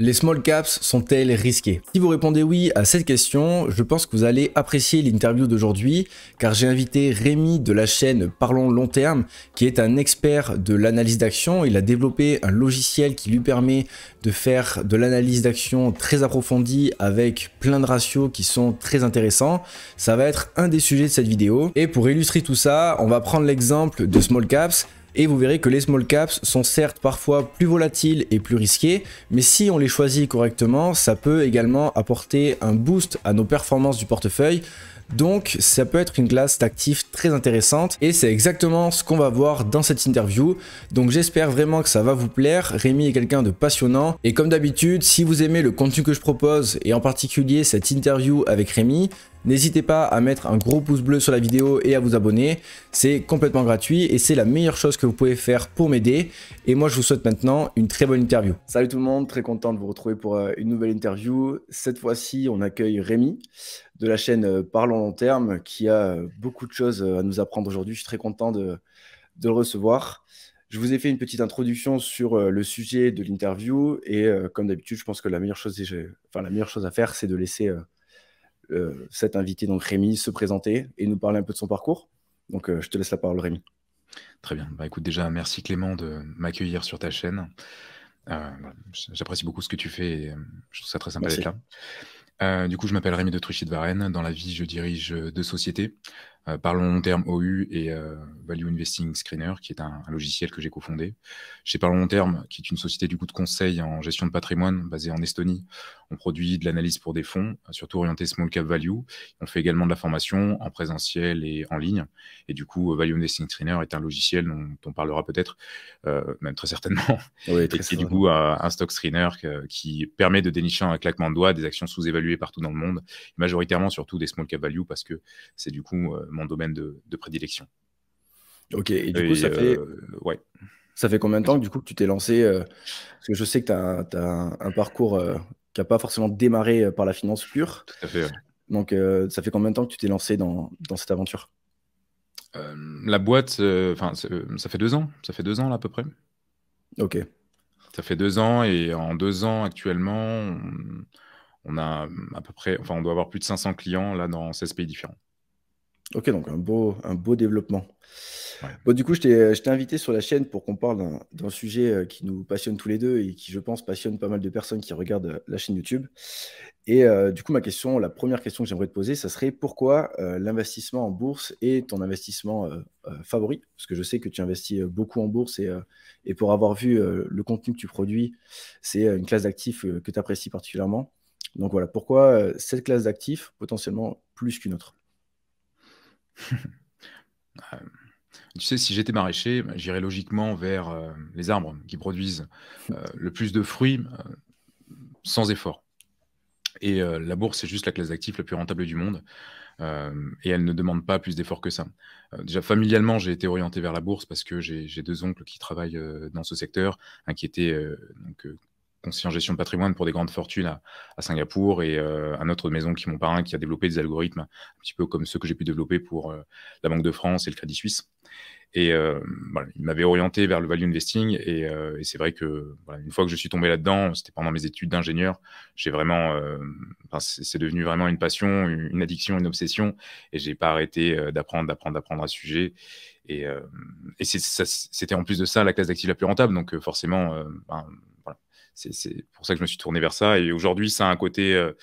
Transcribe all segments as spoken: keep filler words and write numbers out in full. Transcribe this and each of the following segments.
Les small caps sont-elles risquées? Si vous répondez oui à cette question, je pense que vous allez apprécier l'interview d'aujourd'hui, car j'ai invité Rémi de la chaîne Parlons Long Terme, qui est un expert de l'analyse d'actions. Il a développé un logiciel qui lui permet de faire de l'analyse d'actions très approfondie avec plein de ratios qui sont très intéressants. Ça va être un des sujets de cette vidéo. Et pour illustrer tout ça, on va prendre l'exemple de small caps. Et vous verrez que les small caps sont certes parfois plus volatiles et plus risqués, mais si on les choisit correctement, ça peut également apporter un boost à nos performances du portefeuille. Donc ça peut être une classe d'actifs très intéressante et c'est exactement ce qu'on va voir dans cette interview. Donc j'espère vraiment que ça va vous plaire. Rémi est quelqu'un de passionnant et comme d'habitude, si vous aimez le contenu que je propose et en particulier cette interview avec Rémi, n'hésitez pas à mettre un gros pouce bleu sur la vidéo et à vous abonner. C'est complètement gratuit et c'est la meilleure chose que vous pouvez faire pour m'aider. Et moi je vous souhaite maintenant une très bonne interview. Salut tout le monde, très content de vous retrouver pour une nouvelle interview. Cette fois-ci on accueille Rémi de la chaîne Parlons Long Terme qui a beaucoup de choses à nous apprendre aujourd'hui. Je suis très content de, de le recevoir. Je vous ai fait une petite introduction sur le sujet de l'interview et euh, comme d'habitude je pense que la meilleure chose, enfin, la meilleure chose à faire c'est de laisser euh, euh, cet invité, donc Rémi, se présenter et nous parler un peu de son parcours. Donc euh, je te laisse la parole Rémi. Très bien, bah, écoute déjà merci Clément de m'accueillir sur ta chaîne. Euh, J'apprécie beaucoup ce que tu fais et euh, je trouve ça très sympa d'être là. Euh, du coup, je m'appelle Rémi de Truchy de Varenne. Dans la vie, je dirige deux sociétés, euh, Parlons Long Terme O U et euh, Value Investing Screener, qui est un, un logiciel que j'ai cofondé. Chez Parlons Long Terme, qui est une société du coup de conseil en gestion de patrimoine basée en Estonie, on produit de l'analyse pour des fonds, surtout orienté Small Cap Value. On fait également de la formation en présentiel et en ligne. Et du coup, Value Investing Screener est un logiciel dont, dont on parlera peut-être, euh, même très certainement, oui, très et qui est du coup un, un stock screener que, qui permet de dénicher un claquement de doigts des actions sous-évaluées partout dans le monde, majoritairement surtout des small cap value parce que c'est du coup euh, mon domaine de, de prédilection. Ok, et du et coup ça euh, fait ouais. Ça fait combien de temps que, du coup, que tu t'es lancé euh, parce que je sais que tu as, t'as un, un parcours euh, qui n'a pas forcément démarré euh, par la finance pure. Tout à fait. Ouais. Donc euh, ça fait combien de temps que tu t'es lancé dans, dans cette aventure? euh, La boîte, enfin euh, euh, ça fait deux ans, ça fait deux ans là à peu près. Ok. Ça fait deux ans et en deux ans actuellement, on... On a à peu près, enfin, on doit avoir plus de cinq cents clients là dans seize pays différents. Ok, donc un beau, un beau développement. Ouais. Bon, du coup, je t'ai invité sur la chaîne pour qu'on parle d'un sujet qui nous passionne tous les deux et qui, je pense, passionne pas mal de personnes qui regardent la chaîne YouTube. Et euh, du coup, ma question, la première question que j'aimerais te poser, ça serait pourquoi euh, l'investissement en bourse est ton investissement euh, euh, favori? Parce que je sais que tu investis beaucoup en bourse et, euh, et pour avoir vu euh, le contenu que tu produis, c'est une classe d'actifs euh, que tu apprécies particulièrement. Donc voilà, pourquoi euh, cette classe d'actifs potentiellement plus qu'une autre? euh, Tu sais, si j'étais maraîcher, j'irais logiquement vers euh, les arbres qui produisent euh, le plus de fruits euh, sans effort. Et euh, la bourse, c'est juste la classe d'actifs la plus rentable du monde. Euh, et elle ne demande pas plus d'efforts que ça. Euh, déjà, familialement, j'ai été orienté vers la bourse parce que j'ai deux oncles qui travaillent euh, dans ce secteur, hein, qui étaient... Euh, donc, euh, conseiller en gestion de patrimoine pour des grandes fortunes à, à Singapour et euh, un autre de maison qui est mon parrain qui a développé des algorithmes un petit peu comme ceux que j'ai pu développer pour euh, la Banque de France et le Crédit Suisse. Et euh, voilà, il m'avait orienté vers le value investing et, euh, et c'est vrai que voilà, une fois que je suis tombé là-dedans, c'était pendant mes études d'ingénieur, j'ai vraiment, euh, enfin, c'est devenu vraiment une passion, une addiction, une obsession et j'ai pas arrêté euh, d'apprendre, d'apprendre, d'apprendre à ce sujet. Et, euh, et c'était en plus de ça la classe d'actifs la plus rentable, donc euh, forcément, euh, ben, voilà. C'est pour ça que je me suis tourné vers ça. Et aujourd'hui, ça a un côté, euh,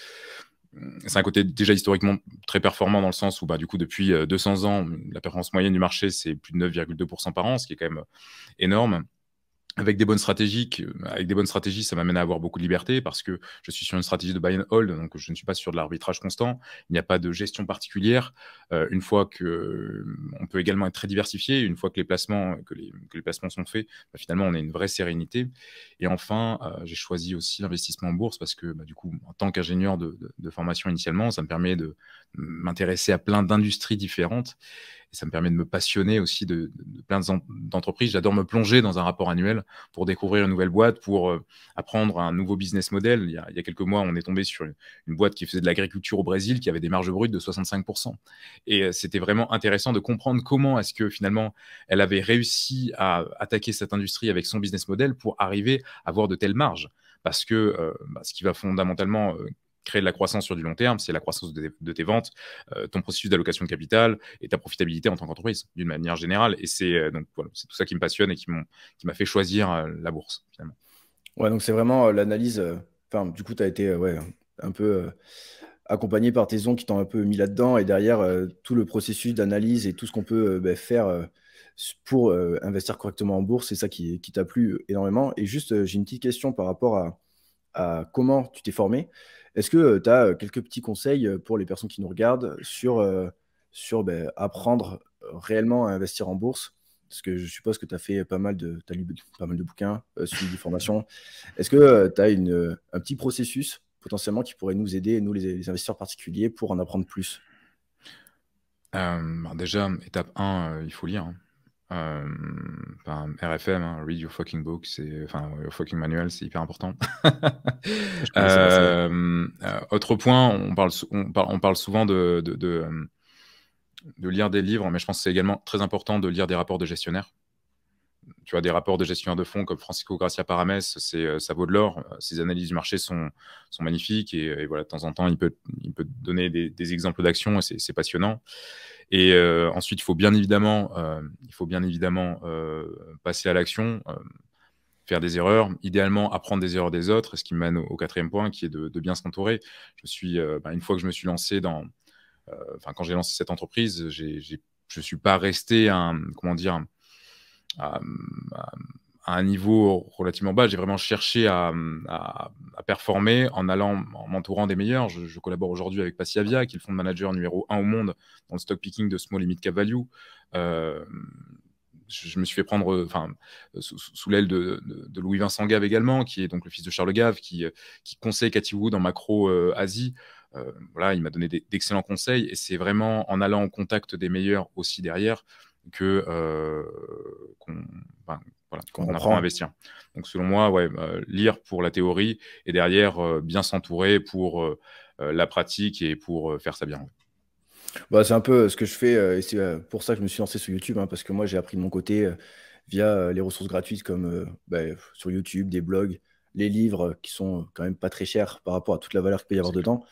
c'est un côté déjà historiquement très performant dans le sens où, bah, du coup, depuis euh, deux cents ans, la performance moyenne du marché, c'est plus de neuf virgule deux pour cent par an, ce qui est quand même énorme. Avec des bonnes stratégies, avec des bonnes stratégies, ça m'amène à avoir beaucoup de liberté parce que je suis sur une stratégie de buy and hold, donc je ne suis pas sur de l'arbitrage constant. Il n'y a pas de gestion particulière. Euh, une fois que, on peut également être très diversifié. Une fois que les placements, que les, que les placements sont faits, bah, finalement, on a une vraie sérénité. Et enfin, euh, j'ai choisi aussi l'investissement en bourse parce que, bah, du coup, en tant qu'ingénieur de, de, de formation initialement, ça me permet de m'intéresser à plein d'industries différentes. Et ça me permet de me passionner aussi de, de, de plein d'entreprises. J'adore me plonger dans un rapport annuel pour découvrir une nouvelle boîte, pour euh, apprendre un nouveau business model. Il y a, il y a quelques mois, on est tombé sur une, une boîte qui faisait de l'agriculture au Brésil, qui avait des marges brutes de soixante-cinq pour cent. Et euh, c'était vraiment intéressant de comprendre comment est-ce que finalement, elle avait réussi à attaquer cette industrie avec son business model pour arriver à avoir de telles marges. parce que euh, bah, ce qui va fondamentalement euh, créer de la croissance sur du long terme, c'est la croissance de, de tes ventes, euh, ton processus d'allocation de capital et ta profitabilité en tant qu'entreprise d'une manière générale. Et c'est euh, donc voilà, c'est tout ça qui me passionne et qui m'a fait choisir euh, la bourse finalement. Ouais, donc c'est vraiment euh, l'analyse. Enfin, euh, du coup, tu as été euh, ouais, un peu euh, accompagné par tes oncles qui t'ont un peu mis là-dedans, et derrière euh, tout le processus d'analyse et tout ce qu'on peut euh, bah, faire euh, pour euh, investir correctement en bourse. C'est ça qui, qui t'a plu énormément. Et juste, euh, j'ai une petite question par rapport à, à comment tu t'es formé. Est-ce que euh, tu as euh, quelques petits conseils euh, pour les personnes qui nous regardent sur, euh, sur bah, apprendre réellement à investir en bourse? Parce que je suppose que tu as fait pas mal de, t'as lu pas mal de bouquins, euh, suivi des formations. Est-ce que euh, tu as une, un petit processus potentiellement qui pourrait nous aider, nous les, les investisseurs particuliers, pour en apprendre plus? euh, bah Déjà, étape un, euh, il faut lire. Hein. Euh, ben, R F M, hein, read your fucking book, c'est enfin your fucking manual, c'est hyper important. euh, euh, autre point, on parle, on parle, on parle souvent de, de, de, de lire des livres, mais je pense que c'est également très important de lire des rapports de gestionnaires. Tu vois, des rapports de gestionnaires de fonds comme Francisco Garcia Paramès, c'est ça vaut de l'or. Ses analyses du marché sont, sont magnifiques, et, et voilà, de temps en temps, il peut, il peut donner des, des exemples d'actions, et c'est passionnant. Et euh, ensuite, il faut bien évidemment, euh, il faut bien évidemment euh, passer à l'action, euh, faire des erreurs, idéalement apprendre des erreurs des autres, ce qui me mène au, au quatrième point, qui est de, de bien s'entourer. Je suis, euh, bah, une fois que je me suis lancé dans, enfin, euh, quand j'ai lancé cette entreprise, j'ai, j'ai, je suis pas resté un, comment dire, à, à, à un niveau relativement bas. J'ai vraiment cherché à, à, à performer en allant, en m'entourant des meilleurs. Je, je collabore aujourd'hui avec Passiavia, qui est le fonds de manager numéro un au monde dans le stock picking de small et mid cap value. Euh, je, je me suis fait prendre, enfin, sous, sous l'aile de, de, de Louis Vincent Gave également, qui est donc le fils de Charles Gave, qui, qui conseille Cathy Wood en macro euh, Asie. Euh, voilà, il m'a donné d'excellents conseils, et c'est vraiment en allant au contact des meilleurs aussi derrière que euh, qu'on ben, Voilà, quand on apprend à investir. Donc, selon moi, ouais, euh, lire pour la théorie, et derrière, euh, bien s'entourer pour euh, la pratique et pour euh, faire ça bien. Ouais. Bah, c'est un peu ce que je fais, euh, et c'est euh, pour ça que je me suis lancé sur YouTube, hein, parce que moi, j'ai appris de mon côté euh, via euh, les ressources gratuites comme euh, bah, sur YouTube, des blogs, les livres euh, qui sont quand même pas très chers par rapport à toute la valeur qu'il peut y avoir dedans. Cool.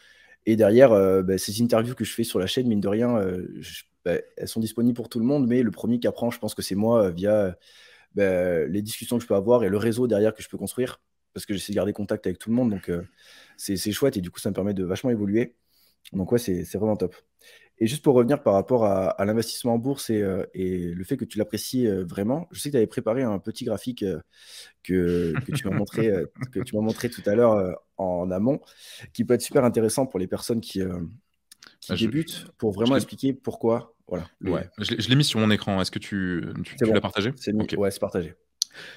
Et derrière, euh, bah, ces interviews que je fais sur la chaîne, mine de rien, euh, je, bah, elles sont disponibles pour tout le monde, mais le premier qui apprend, je pense que c'est moi, euh, via... Euh, Ben, les discussions que je peux avoir et le réseau derrière que je peux construire, parce que j'essaie de garder contact avec tout le monde, donc euh, c'est chouette, et du coup ça me permet de vachement évoluer, donc ouais, c'est vraiment top. Et juste pour revenir par rapport à, à l'investissement en bourse et, euh, et le fait que tu l'apprécies euh, vraiment, je sais que tu avais préparé un petit graphique euh, que, que tu m'as montré, euh, que tu m'as montré tout à l'heure euh, en amont, qui peut être super intéressant pour les personnes qui, euh, qui bah, débutent, je... pour vraiment je... expliquer pourquoi. Voilà, le... ouais. Je l'ai mis sur mon écran. Est-ce que tu, tu, tu bon. l'as partagé? C'est okay. Ouais, c'est partagé.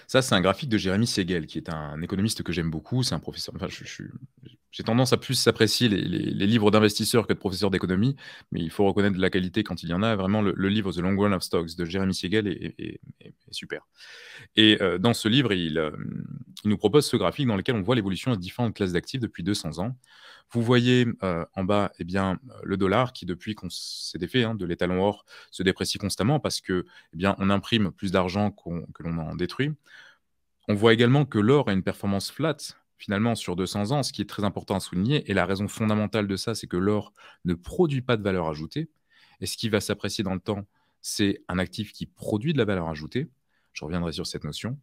Ça, c'est un graphique de Jeremy Siegel, qui est un économiste que j'aime beaucoup. C'est un professeur. Enfin, j'ai je, je, tendance à plus apprécier les, les, les livres d'investisseurs que de professeurs d'économie, mais il faut reconnaître de la qualité quand il y en a. Vraiment, le, le livre The Long Run of Stocks de Jeremy Siegel est, est, est, est super. Et euh, dans ce livre, il, euh, il nous propose ce graphique dans lequel on voit l'évolution des différentes classes d'actifs depuis deux cents ans. Vous voyez euh, en bas, eh bien, le dollar qui, depuis qu'on s'est défait hein, de l'étalon or, se déprécie constamment parce que, eh bien, on imprime plus d'argent qu'on, que l'on en détruit. On voit également que l'or a une performance flat, finalement, sur deux cents ans, ce qui est très important à souligner. Et la raison fondamentale de ça, c'est que l'or ne produit pas de valeur ajoutée. Et ce qui va s'apprécier dans le temps, c'est un actif qui produit de la valeur ajoutée. Je reviendrai sur cette notion.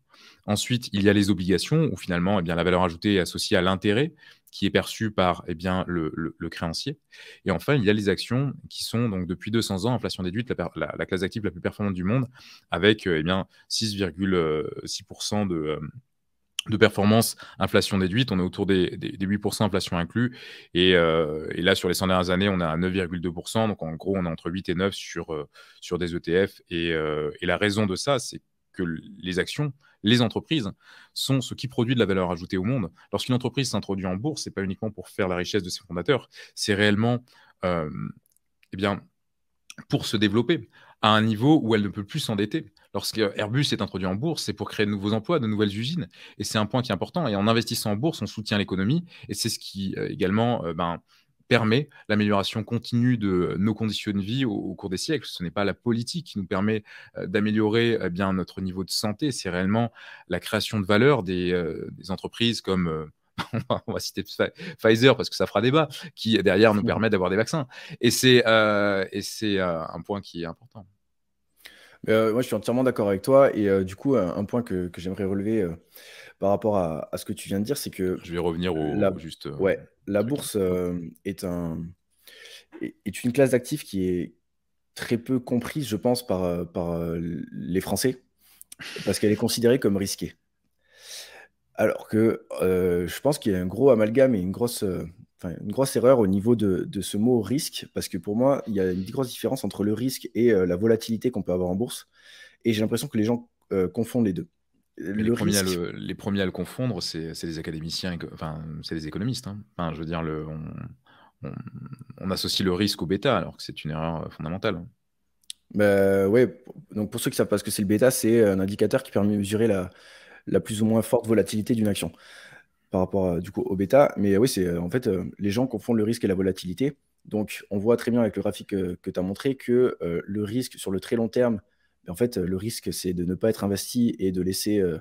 Ensuite, il y a les obligations, où finalement, eh bien, la valeur ajoutée est associée à l'intérêt qui est perçu par eh bien, le, le, le créancier. Et enfin, il y a les actions qui sont, donc, depuis deux cents ans, inflation déduite, la, la, la classe d'actifs la plus performante du monde, avec eh bien, six virgule six pour cent de, de performance inflation déduite. On est autour des, des, des huit pour cent inflation inclus. Et, euh, et là, sur les cent dernières années, on a neuf virgule deux pour cent. Donc, en gros, on est entre huit et neuf sur, sur des E T F. Et, euh, et la raison de ça, c'est que les actions, les entreprises sont ce qui produit de la valeur ajoutée au monde. Lorsqu'une entreprise s'introduit en bourse, ce n'est pas uniquement pour faire la richesse de ses fondateurs, c'est réellement euh, eh bien, pour se développer à un niveau où elle ne peut plus s'endetter. Lorsque Airbus est introduit en bourse, c'est pour créer de nouveaux emplois, de nouvelles usines. Et c'est un point qui est important. Et en investissant en bourse, on soutient l'économie. Et c'est ce qui euh, également... Euh, ben, permet l'amélioration continue de nos conditions de vie au, au cours des siècles. Ce n'est pas la politique qui nous permet euh, d'améliorer eh bien notre niveau de santé, c'est réellement la création de valeur des, euh, des entreprises comme euh, on va citer Pfizer parce que ça fera débat, qui derrière nous permet d'avoir des vaccins. Et c'est euh, euh, un point qui est important. Euh, moi, je suis entièrement d'accord avec toi. Et euh, du coup, un, un point que, que j'aimerais relever euh, par rapport à, à ce que tu viens de dire, c'est que... Je vais revenir au... La, juste, euh, ouais, la bourse euh, est, un, est une classe d'actifs qui est très peu comprise, je pense, par, par les Français, parce qu'elle est considérée comme risquée. Alors que euh, je pense qu'il y a un gros amalgame et une grosse, euh, une grosse erreur au niveau de, de ce mot risque, parce que pour moi, il y a une grosse différence entre le risque et euh, la volatilité qu'on peut avoir en bourse. Et j'ai l'impression que les gens euh, confondent les deux. Le les, premiers à le, les premiers à le confondre, c'est les académiciens, enfin, c'est les économistes. Hein. Enfin, je veux dire, le, on, on, on associe le risque au bêta, alors que c'est une erreur fondamentale. Bah, ouais, donc pour ceux qui ne savent pas ce que c'est le bêta, c'est un indicateur qui permet de mesurer la... la plus ou moins forte volatilité d'une action par rapport euh, du coup au bêta. Mais euh, oui, c'est euh, en fait, euh, les gens confondent le risque et la volatilité. Donc, on voit très bien avec le graphique euh, que tu as montré que euh, le risque sur le très long terme, en fait, euh, le risque, c'est de ne pas être investi et de laisser euh,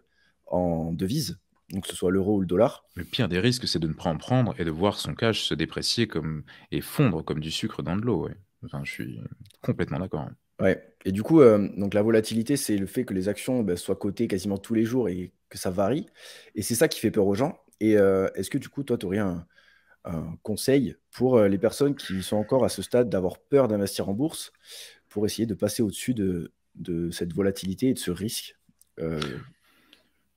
en devise, donc que ce soit l'euro ou le dollar. Le pire des risques, c'est de ne pas en prendre et de voir son cash se déprécier comme, et fondre comme du sucre dans de l'eau. Ouais. Enfin, je suis complètement d'accord. Ouais. Et du coup, euh, donc la volatilité, c'est le fait que les actions bah, soient cotées quasiment tous les jours et que ça varie. Et c'est ça qui fait peur aux gens. Et euh, est-ce que du coup, toi, tu aurais un, un conseil pour euh, les personnes qui sont encore à ce stade d'avoir peur d'investir en bourse pour essayer de passer au-dessus de, de cette volatilité et de ce risque euh,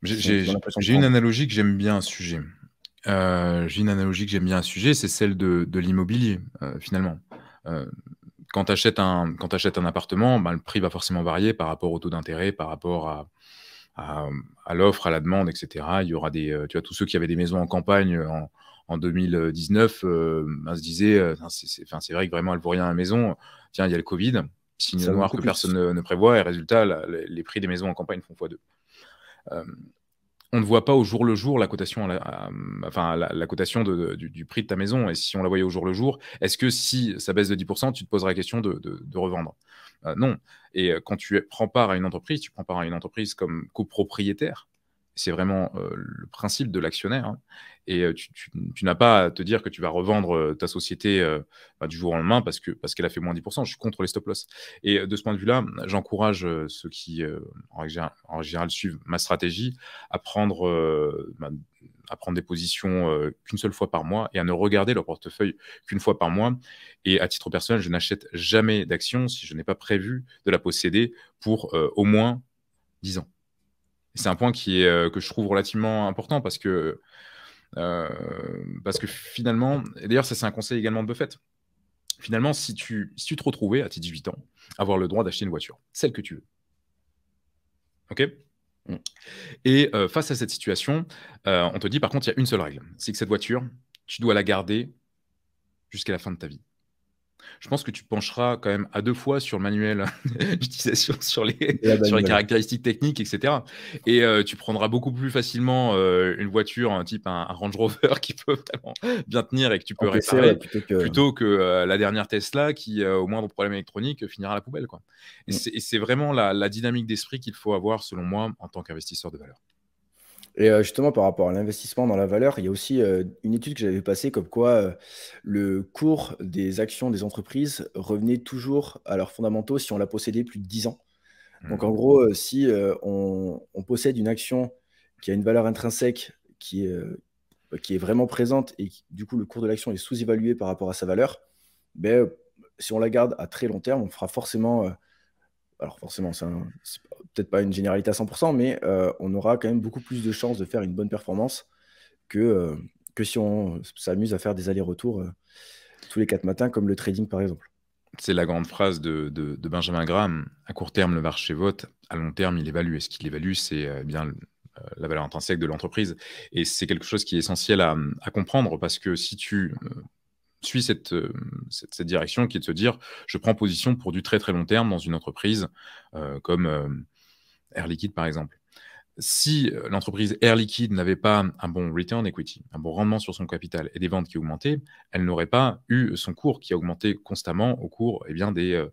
J'ai une analogie que j'aime bien à ce sujet. Euh, J'ai une analogie que j'aime bien à ce sujet, c'est celle de, de l'immobilier, euh, finalement. Euh, Quand tu achètes un, quand tu achètes un appartement, ben, le prix va forcément varier par rapport au taux d'intérêt, par rapport à, à, à l'offre, à la demande, et cetera. Il y aura des, tu vois, tous ceux qui avaient des maisons en campagne en, en deux mille dix-neuf euh, ben, se disaient, c'est vrai que vraiment, elle vaut rien à la maison. Tiens, il y a le Covid, signe noir que personne ne, ne prévoit, et résultat, la, les prix des maisons en campagne font fois deux. Euh, on ne voit pas au jour le jour la cotation, à, à, enfin, la, la cotation de, de, du, du prix de ta maison. Et si on la voyait au jour le jour, est-ce que si ça baisse de dix pour cent, tu te poseras la question de, de, de revendre? euh, Non. Et quand tu prends part à une entreprise, tu prends part à une entreprise comme copropriétaire. C'est vraiment euh, le principe de l'actionnaire. Hein. Et euh, tu, tu, tu n'as pas à te dire que tu vas revendre euh, ta société euh, bah, du jour au lendemain parce que, parce qu'elle a fait moins dix pour cent. Je suis contre les stop-loss. Et euh, de ce point de vue-là, j'encourage euh, ceux qui, euh, en, en général, suivent ma stratégie à prendre, euh, bah, à prendre des positions euh, qu'une seule fois par mois et à ne regarder leur portefeuille qu'une fois par mois. Et à titre personnel, je n'achète jamais d'actions si je n'ai pas prévu de la posséder pour euh, au moins dix ans. C'est un point qui est, que je trouve relativement important parce que, euh, parce que finalement, et d'ailleurs ça c'est un conseil également de Buffett, finalement si tu, si tu te retrouvais à tes dix-huit ans, avoir le droit d'acheter une voiture, celle que tu veux. Ok ? Et euh, face à cette situation, euh, on te dit par contre il y a une seule règle, c'est que cette voiture, tu dois la garder jusqu'à la fin de ta vie. Je pense que tu pencheras quand même à deux fois sur le manuel d'utilisation, sur les, sur les caractéristiques techniques, et cetera. Et euh, tu prendras beaucoup plus facilement euh, une voiture, un type un, un Range Rover qui peut vraiment bien tenir et que tu peux en réparer, ouais, plutôt que, plutôt que euh, la dernière Tesla qui, euh, au moindre problème électronique, finira à la poubelle, quoi. Et ouais. C'est vraiment la, la dynamique d'esprit qu'il faut avoir, selon moi, en tant qu'investisseur de valeur. Et justement, par rapport à l'investissement dans la valeur, il y a aussi euh, une étude que j'avais passée comme quoi euh, le cours des actions des entreprises revenait toujours à leurs fondamentaux si on la possédait plus de dix ans. Donc en gros, euh, si euh, on, on possède une action qui a une valeur intrinsèque qui, euh, qui est vraiment présente et qui, du coup le cours de l'action est sous-évalué par rapport à sa valeur, ben, si on la garde à très long terme, on fera forcément... Euh, Alors forcément, c'est peut-être pas une généralité à cent pour cent, mais euh, on aura quand même beaucoup plus de chances de faire une bonne performance que, euh, que si on s'amuse à faire des allers-retours euh, tous les quatre matins, comme le trading par exemple. C'est la grande phrase de, de, de Benjamin Graham. À court terme, le marché vote. À long terme, il évalue. Et ce qu'il évalue, c'est euh, bien euh, la valeur intrinsèque de l'entreprise. Et c'est quelque chose qui est essentiel à, à comprendre parce que si tu... Euh, suis cette, cette, cette direction qui est de se dire je prends position pour du très très long terme dans une entreprise euh, comme euh, Air Liquide par exemple. Si l'entreprise Air Liquide n'avait pas un bon return equity, un bon rendement sur son capital et des ventes qui augmentaient, elle n'aurait pas eu son cours qui a augmenté constamment au cours eh bien, des, euh,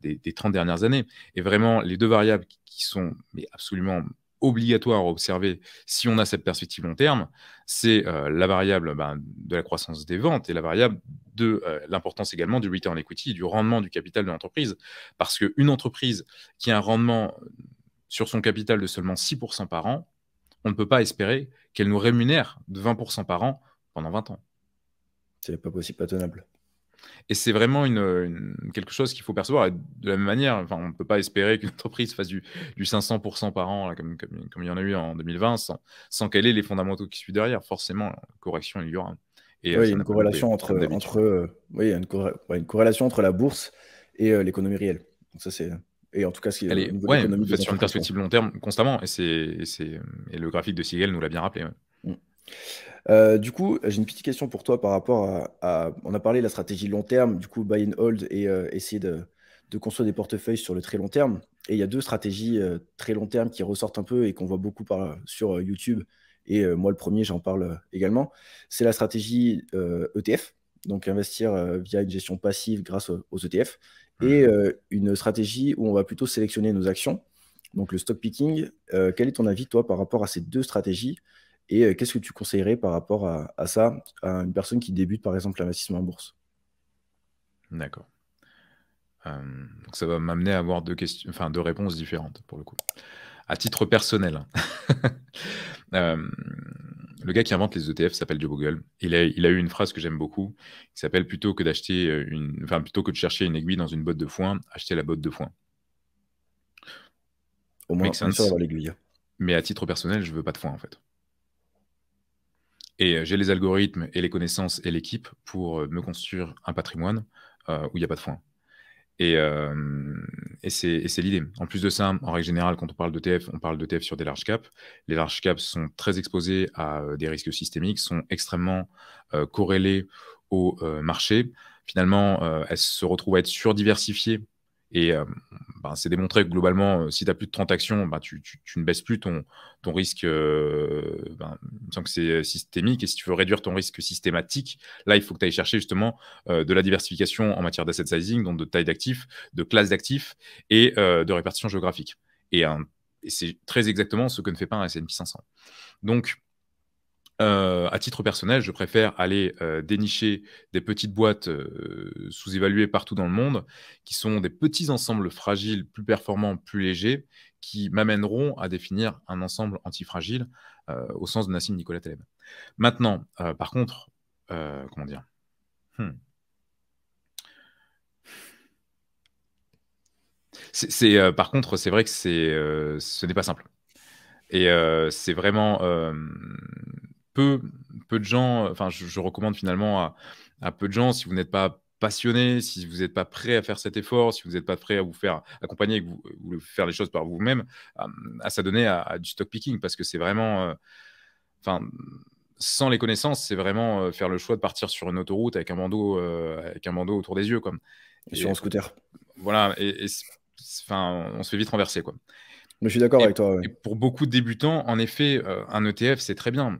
des, des trente dernières années. Et vraiment, les deux variables qui sont mais absolument obligatoire à observer si on a cette perspective long terme, c'est euh, la variable ben, de la croissance des ventes et la variable de euh, l'importance également du return equity et du rendement du capital de l'entreprise. Parce qu'une entreprise qui a un rendement sur son capital de seulement six pour cent par an, on ne peut pas espérer qu'elle nous rémunère de vingt pour cent par an pendant vingt ans. C'est pas possible, pas tenable. Et c'est vraiment une, une, quelque chose qu'il faut percevoir. Et de la même manière, enfin, on ne peut pas espérer qu'une entreprise fasse du, du cinq cents pour cent par an, là, comme, comme, comme il y en a eu en deux mille vingt, sans, sans qu'elle ait les fondamentaux qui suivent derrière. Forcément, la correction, il y aura. Et, ouais, il y a une corrélation entre, entre, euh, oui, il y a une, corré ouais, une corrélation entre la bourse et euh, l'économie réelle. Donc ça, c'est... Et en tout cas, ce qui est, est ouais, en fait, sur une perspective long terme, constamment. Et, c'est, et, c'est, et le graphique de Siegel nous l'a bien rappelé. Ouais. Mm. Euh, du coup, j'ai une petite question pour toi par rapport à, à... On a parlé de la stratégie long terme, du coup, buy and hold et euh, essayer de, de construire des portefeuilles sur le très long terme. Et il y a deux stratégies euh, très long terme qui ressortent un peu et qu'on voit beaucoup par, sur euh, YouTube. Et euh, moi, le premier, j'en parle euh, également. C'est la stratégie euh, E T F, donc investir euh, via une gestion passive grâce aux, aux E T F. Et euh, une stratégie où on va plutôt sélectionner nos actions, donc le stock picking. Euh, quel est ton avis, toi, par rapport à ces deux stratégies? Et euh, qu'est-ce que tu conseillerais par rapport à, à ça, à une personne qui débute, par exemple, l'investissement en bourse? D'accord. Euh, donc ça va m'amener à avoir deux, questions, enfin, deux réponses différentes, pour le coup. À titre personnel, euh, le gars qui invente les E T F s'appelle Joe Bogle. Il a, il a eu une phrase que j'aime beaucoup, qui s'appelle plutôt que d'acheter une, enfin plutôt que de chercher une aiguille dans une botte de foin, achetez la botte de foin. Au moins, on sort dans l'aiguille. Mais à titre personnel, je veux pas de foin en fait. Et j'ai les algorithmes et les connaissances et l'équipe pour me construire un patrimoine euh, où il n'y a pas de foin. Et, euh, et c'est l'idée. En plus de ça, en règle générale, quand on parle d'E T F, on parle d'E T F sur des large caps. Les large caps sont très exposés à des risques systémiques, sont extrêmement euh, corrélés au euh, marché. Finalement, euh, elles se retrouvent à être surdiversifiées. Et euh, bah, c'est démontré que globalement, euh, si tu as plus de trente actions, bah, tu, tu, tu ne baisses plus ton, ton risque, euh, bah, il me semble que c'est systémique. Et si tu veux réduire ton risque systématique, là, il faut que tu ailles chercher justement euh, de la diversification en matière d'asset sizing, donc de taille d'actifs, de classe d'actifs et euh, de répartition géographique. Et, hein, et c'est très exactement ce que ne fait pas un S and P cinq cents. Donc, Euh, à titre personnel, je préfère aller euh, dénicher des petites boîtes euh, sous-évaluées partout dans le monde, qui sont des petits ensembles fragiles, plus performants, plus légers, qui m'amèneront à définir un ensemble antifragile euh, au sens de Nassim Nicolas Taleb. Maintenant, euh, par contre, euh, comment dire hmm. c'est, c'est, euh, par contre, c'est vrai que c'est, euh, ce n'est pas simple. Et euh, c'est vraiment... Euh, Peu, peu de gens, enfin, je, je recommande finalement à, à peu de gens, si vous n'êtes pas passionné, si vous n'êtes pas prêt à faire cet effort, si vous n'êtes pas prêt à vous faire accompagner et que vous voulez faire les choses par vous-même, à, à s'adonner à, à du stock picking, parce que c'est vraiment, enfin, euh, sans les connaissances, c'est vraiment euh, faire le choix de partir sur une autoroute avec un bandeau, euh, avec un bandeau autour des yeux, quoi. Et, et sur un scooter. Voilà, et enfin, on se fait vite renverser, quoi. Mais je suis d'accord avec toi. Ouais. Et pour beaucoup de débutants, en effet, euh, un E T F, c'est très bien.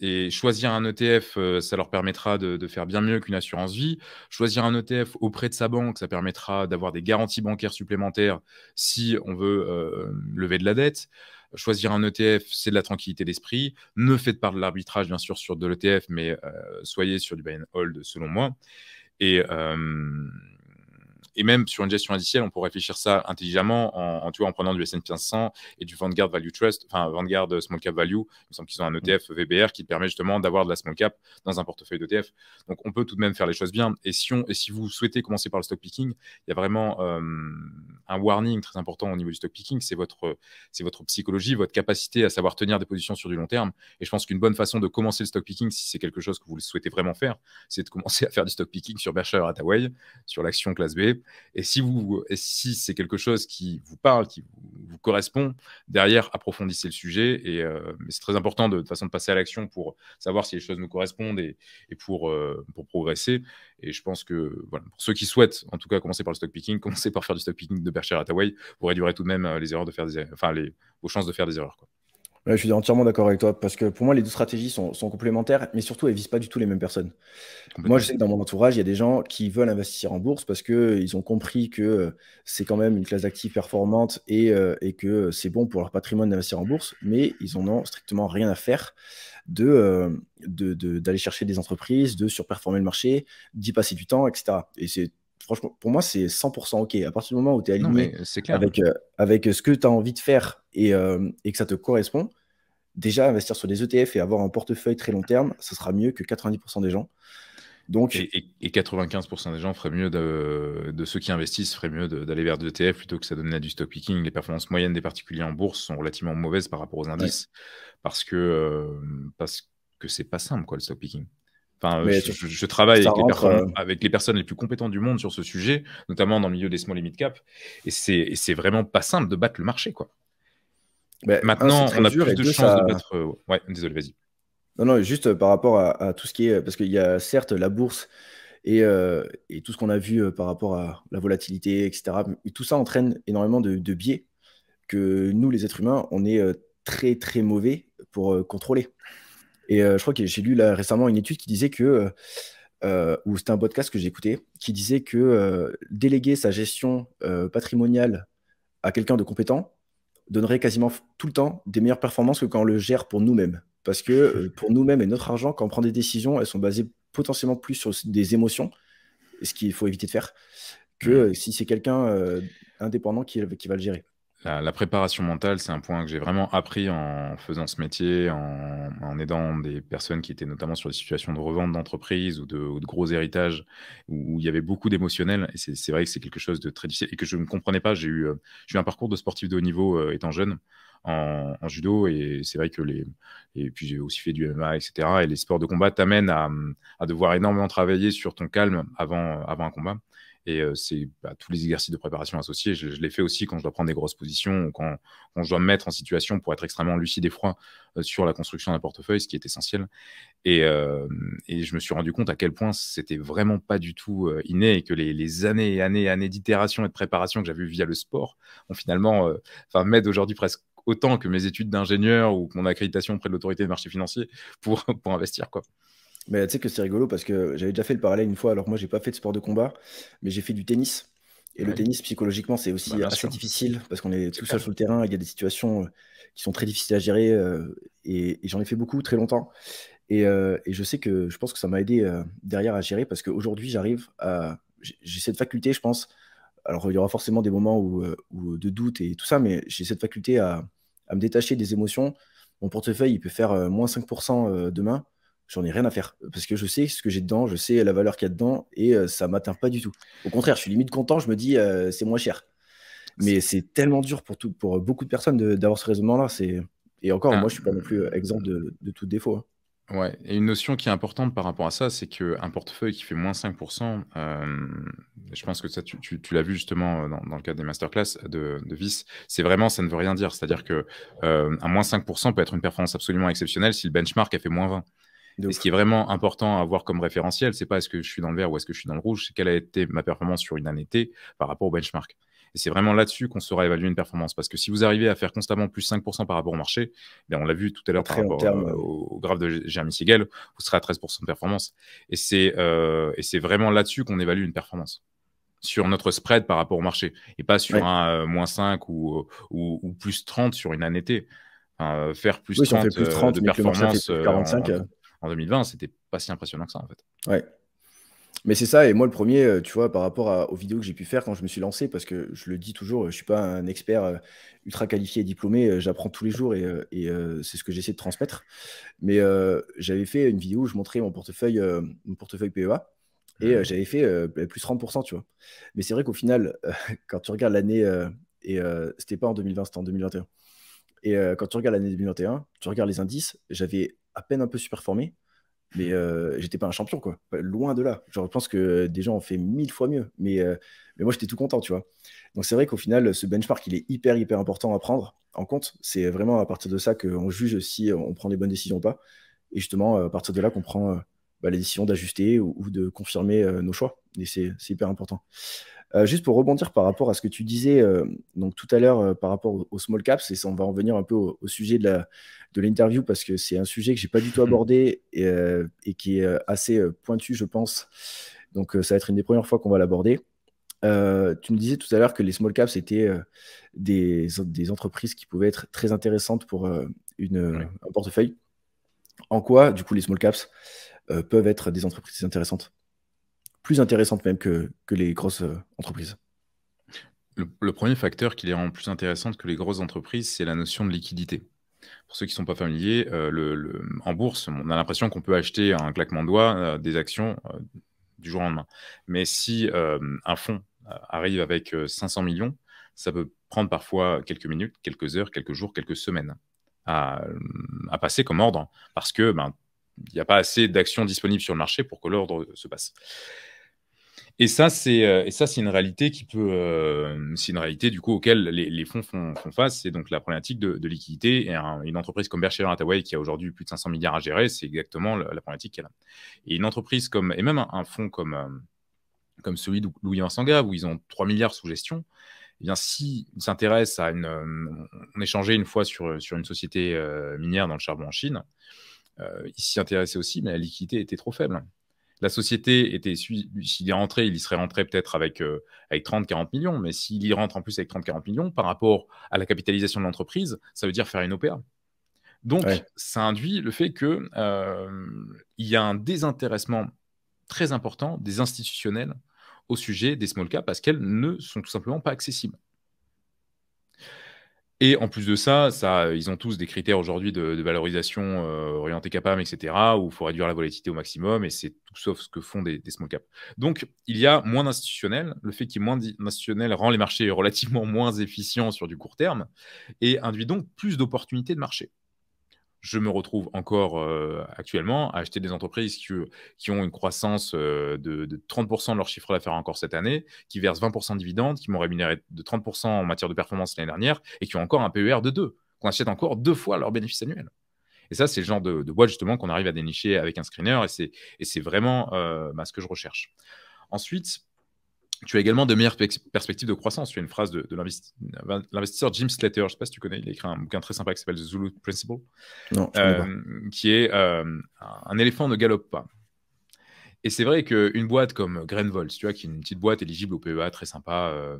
Et choisir un E T F, euh, ça leur permettra de, de faire bien mieux qu'une assurance vie. Choisir un E T F auprès de sa banque, ça permettra d'avoir des garanties bancaires supplémentaires si on veut euh, lever de la dette. Choisir un E T F, c'est de la tranquillité d'esprit. Ne faites pas de l'arbitrage, bien sûr, sur de l'E T F, mais euh, soyez sur du buy and hold, selon moi. Et... Euh, Et même sur une gestion indicielle, on peut réfléchir ça intelligemment en, en, tu vois, en prenant du S and P cinq cents et du Vanguard Value Trust, enfin Vanguard Small Cap Value. Il me semble qu'ils ont un E T F V B R qui permet justement d'avoir de la small cap dans un portefeuille d'E T F. Donc on peut tout de même faire les choses bien. Et si, on, et si vous souhaitez commencer par le stock picking, il y a vraiment euh, un warning très important au niveau du stock picking. C'est votre, c'est votre psychologie, votre capacité à savoir tenir des positions sur du long terme. Et je pense qu'une bonne façon de commencer le stock picking, si c'est quelque chose que vous souhaitez vraiment faire, c'est de commencer à faire du stock picking sur Berkshire Hathaway, sur l'action classe B. Et si, vous, et si c'est quelque chose qui vous parle, qui vous, vous correspond, derrière, approfondissez le sujet. Et euh, c'est très important de, de façon de passer à l'action pour savoir si les choses nous correspondent et, et pour, euh, pour progresser. Et je pense que voilà, pour ceux qui souhaitent, en tout cas, commencer par le stock picking, commencez par faire du stock picking de Berkshire Hathaway. Vous réduirez tout de même les erreurs de faire des, enfin les, vos chances de faire des erreurs, quoi. Ouais, je suis entièrement d'accord avec toi parce que pour moi, les deux stratégies sont, sont complémentaires, mais surtout, elles ne visent pas du tout les mêmes personnes. Moi, je sais que dans mon entourage, il y a des gens qui veulent investir en bourse parce qu'ils ont compris que c'est quand même une classe d'actifs performante et, euh, et que c'est bon pour leur patrimoine d'investir en bourse, mais ils n'en ont strictement rien à faire de, euh, de, de, d'aller chercher des entreprises, de surperformer le marché, d'y passer du temps, et cetera. Et c'est franchement, pour moi, c'est cent pour cent OK. À partir du moment où tu es aligné non, avec, euh, avec ce que tu as envie de faire et, euh, et que ça te correspond, déjà, investir sur des E T F et avoir un portefeuille très long terme, ça sera mieux que quatre-vingt-dix pour cent des gens. Donc, et, et, et quatre-vingt-quinze pour cent des gens feraient mieux de, de ceux qui investissent, feraient mieux d'aller de, vers des E T F plutôt que ça donne du stock picking. Les performances moyennes des particuliers en bourse sont relativement mauvaises par rapport aux indices ouais. parce que euh, parce que c'est pas simple, quoi, le stock picking. Enfin, je, je, je travaille avec, rentre, les euh... avec les personnes les plus compétentes du monde sur ce sujet, notamment dans le milieu des small et mid cap, et c'est vraiment pas simple de battre le marché, quoi. Bah, maintenant, un, on a dur, plus de chances ça... de battre. Ouais, désolé, vas-y. Non, non, juste par rapport à, à tout ce qui est, parce qu'il y a certes la bourse et, euh, et tout ce qu'on a vu par rapport à la volatilité, et cetera. Et tout ça entraîne énormément de, de biais que nous, les êtres humains, on est très très mauvais pour euh, contrôler. Et euh, je crois que j'ai lu là, récemment une étude qui disait que, euh, ou c'était un podcast que j'ai écouté, qui disait que euh, déléguer sa gestion euh, patrimoniale à quelqu'un de compétent donnerait quasiment tout le temps des meilleures performances que quand on le gère pour nous-mêmes. Parce que euh, pour nous-mêmes et notre argent, quand on prend des décisions, elles sont basées potentiellement plus sur des émotions, ce qu'il faut éviter de faire, que euh, si c'est quelqu'un euh, indépendant qui, qui va le gérer. La, la préparation mentale, c'est un point que j'ai vraiment appris en faisant ce métier, en, en aidant des personnes qui étaient notamment sur des situations de revente d'entreprise ou, de, ou de gros héritages, où, où il y avait beaucoup d'émotionnel. Et c'est vrai que c'est quelque chose de très difficile et que je ne comprenais pas. J'ai eu, euh, j'ai eu un parcours de sportif de haut niveau euh, étant jeune en, en judo, et c'est vrai que les... Et puis j'ai aussi fait du M M A, et cetera. Et les sports de combat t'amènent à, à devoir énormément travailler sur ton calme avant, avant un combat. Et euh, c'est bah, tous les exercices de préparation associés. Je, je les fais aussi quand je dois prendre des grosses positions ou quand, quand je dois me mettre en situation pour être extrêmement lucide et froid euh, sur la construction d'un portefeuille, ce qui est essentiel. Et, euh, et je me suis rendu compte à quel point c'était vraiment pas du tout euh, inné, et que les, les années et années, années d'itération et de préparation que j'avais eues via le sport ont finalement, euh, enfin, m'aident aujourd'hui presque autant que mes études d'ingénieur ou mon accréditation auprès de l'autorité des marchés financiers pour, pour investir, quoi. Mais tu sais que c'est rigolo parce que j'avais déjà fait le parallèle une fois. Alors moi, j'ai pas fait de sport de combat, mais j'ai fait du tennis. Et ouais. le tennis, psychologiquement, c'est aussi bah, assez sûr. difficile parce qu'on est tout seul sur le terrain. Il y a des situations qui sont très difficiles à gérer. Euh, et, et j'en ai fait beaucoup, très longtemps. Et, euh, et je sais que je pense que ça m'a aidé euh, derrière à gérer, parce qu'aujourd'hui, j'arrive à... J'ai cette faculté, je pense. Alors, il y aura forcément des moments où, où de doute et tout ça, mais j'ai cette faculté à, à me détacher des émotions. Mon portefeuille, il peut faire euh, moins cinq pour cent demain. J'en ai rien à faire parce que je sais ce que j'ai dedans, je sais la valeur qu'il y a dedans, et euh, ça ne m'atteint pas du tout. Au contraire, je suis limite content, je me dis euh, c'est moins cher. Mais c'est tellement dur pour, tout, pour beaucoup de personnes d'avoir ce raisonnement-là. Et encore, ah. moi, je ne suis pas non plus exempt de, de tout défaut. Hein. Ouais, et une notion qui est importante par rapport à ça, c'est qu'un portefeuille qui fait moins cinq pour cent, euh, je pense que ça, tu, tu, tu l'as vu justement dans, dans le cadre des masterclass de, de V I S, c'est vraiment, ça ne veut rien dire. C'est-à-dire qu'un euh, moins cinq pour cent peut être une performance absolument exceptionnelle si le benchmark a fait moins vingt pour cent. Et ce qui est vraiment important à avoir comme référentiel, c'est pas est-ce que je suis dans le vert ou est-ce que je suis dans le rouge, c'est quelle a été ma performance sur une année T par rapport au benchmark. Et c'est vraiment là-dessus qu'on saura évaluer une performance. Parce que si vous arrivez à faire constamment plus cinq pour cent par rapport au marché, ben on l'a vu tout à l'heure par rapport terme, euh, au graphe de Jeremy Siegel, vous serez à treize pour cent de performance. Et c'est euh, vraiment là-dessus qu'on évalue une performance, sur notre spread par rapport au marché, et pas sur ouais. un euh, moins cinq ou, ou, ou plus trente sur une année T. Enfin, faire plus, oui, trente, si on fait plus trente euh, de performance plus quarante-cinq, euh, en, en, en deux mille vingt, c'était pas si impressionnant que ça, en fait. Ouais. Mais c'est ça, et moi, le premier, tu vois, par rapport à, aux vidéos que j'ai pu faire quand je me suis lancé, parce que je le dis toujours, je suis pas un expert ultra qualifié et diplômé, j'apprends tous les jours, et, et c'est ce que j'essaie de transmettre. Mais euh, j'avais fait une vidéo où je montrais mon portefeuille, euh, mon portefeuille P E A, et mmh. j'avais fait euh, plus trente pour cent, tu vois. Mais c'est vrai qu'au final, euh, quand tu regardes l'année, euh, et euh, c'était pas en deux mille vingt, c'était en deux mille vingt et un. Et euh, quand tu regardes l'année deux mille vingt et un, tu regardes les indices, j'avais à peine un peu superformé, mais euh, j'étais pas un champion, quoi. Loin de là. Genre, je pense que des gens ont fait mille fois mieux, mais, euh, mais moi j'étais tout content, tu vois. Donc c'est vrai qu'au final, ce benchmark, il est hyper hyper important à prendre en compte. C'est vraiment à partir de ça qu'on juge si on prend les bonnes décisions ou pas. Et justement, à partir de là qu'on prend euh, bah, les décisions d'ajuster ou, ou de confirmer euh, nos choix. Et c'est hyper important. Euh, juste pour rebondir par rapport à ce que tu disais euh, donc tout à l'heure euh, par rapport aux au small caps, et ça, on va en venir un peu au, au sujet de l'interview de parce que c'est un sujet que je n'ai pas du tout abordé et, euh, et qui est assez euh, pointu, je pense. Donc, euh, ça va être une des premières fois qu'on va l'aborder. Euh, tu me disais tout à l'heure que les small caps étaient euh, des, des entreprises qui pouvaient être très intéressantes pour euh, une, oui. un portefeuille. En quoi, du coup, les small caps euh, peuvent être des entreprises intéressantes? Plus intéressantes même que, que les grosses euh, entreprises. Le, le premier facteur qui les rend plus intéressantes que les grosses entreprises, c'est la notion de liquidité. Pour ceux qui ne sont pas familiers, euh, le, le, en bourse, on a l'impression qu'on peut acheter un claquement de doigts euh, des actions euh, du jour au lendemain. Mais si euh, un fonds arrive avec cinq cents millions, ça peut prendre parfois quelques minutes, quelques heures, quelques jours, quelques semaines à, à passer comme ordre, parce que ben, il n'y a pas assez d'actions disponibles sur le marché pour que l'ordre se passe. Et ça, c'est une réalité qui peut, euh, c'est une réalité du coup auquel les, les fonds font, font face. C'est donc la problématique de, de liquidité. Et un, une entreprise comme Berkshire Hathaway qui a aujourd'hui plus de cinq cents milliards à gérer, c'est exactement la, la problématique qu'elle a. Et une entreprise comme, et même un, un fonds comme euh, comme celui de Louis Vincent Gave, où ils ont trois milliards sous gestion, eh bien, s'ils s'intéressent à une... Euh, on échangeait une fois sur, sur une société euh, minière dans le charbon en Chine, euh, ils s'y intéressaient aussi, mais la liquidité était trop faible. La société était... S'il est rentré, il y serait rentré peut-être avec, euh, avec trente à quarante millions, mais s'il y rentre en plus avec trente à quarante millions, par rapport à la capitalisation de l'entreprise, ça veut dire faire une O P A. Donc, ouais. ça induit le fait qu'il euh, y a un désintéressement très important des institutionnels au sujet des small caps parce qu'elles ne sont tout simplement pas accessibles. Et en plus de ça, ça ils ont tous des critères aujourd'hui de, de valorisation euh, orientée capam, et cetera, où il faut réduire la volatilité au maximum, et c'est tout sauf ce que font des, des small caps. Donc, il y a moins d'institutionnels. Le fait qu'il y ait moins d'institutionnels rend les marchés relativement moins efficients sur du court terme et induit donc plus d'opportunités de marché. Je me retrouve encore euh, actuellement à acheter des entreprises qui, qui ont une croissance euh, de, de trente pour cent de leur chiffre d'affaires encore cette année, qui versent vingt pour cent de dividendes, qui m'ont rémunéré de trente pour cent en matière de performance l'année dernière et qui ont encore un P E R de deux, qu'on achète encore deux fois leur bénéfice annuel. Et ça, c'est le genre de, de boîte justement qu'on arrive à dénicher avec un screener et c'est vraiment euh, bah, ce que je recherche. Ensuite, tu as également de meilleures perspectives de croissance. Tu as une phrase de, de l'investisseur Jim Slater, je ne sais pas si tu connais, il a écrit un bouquin très sympa qui s'appelle The Zulu Principle, non, euh, qui est euh, un éléphant ne galope pas. Et c'est vrai qu'une boîte comme Grenvolt, tu vois, qui est une petite boîte éligible au P E A, très sympa, euh,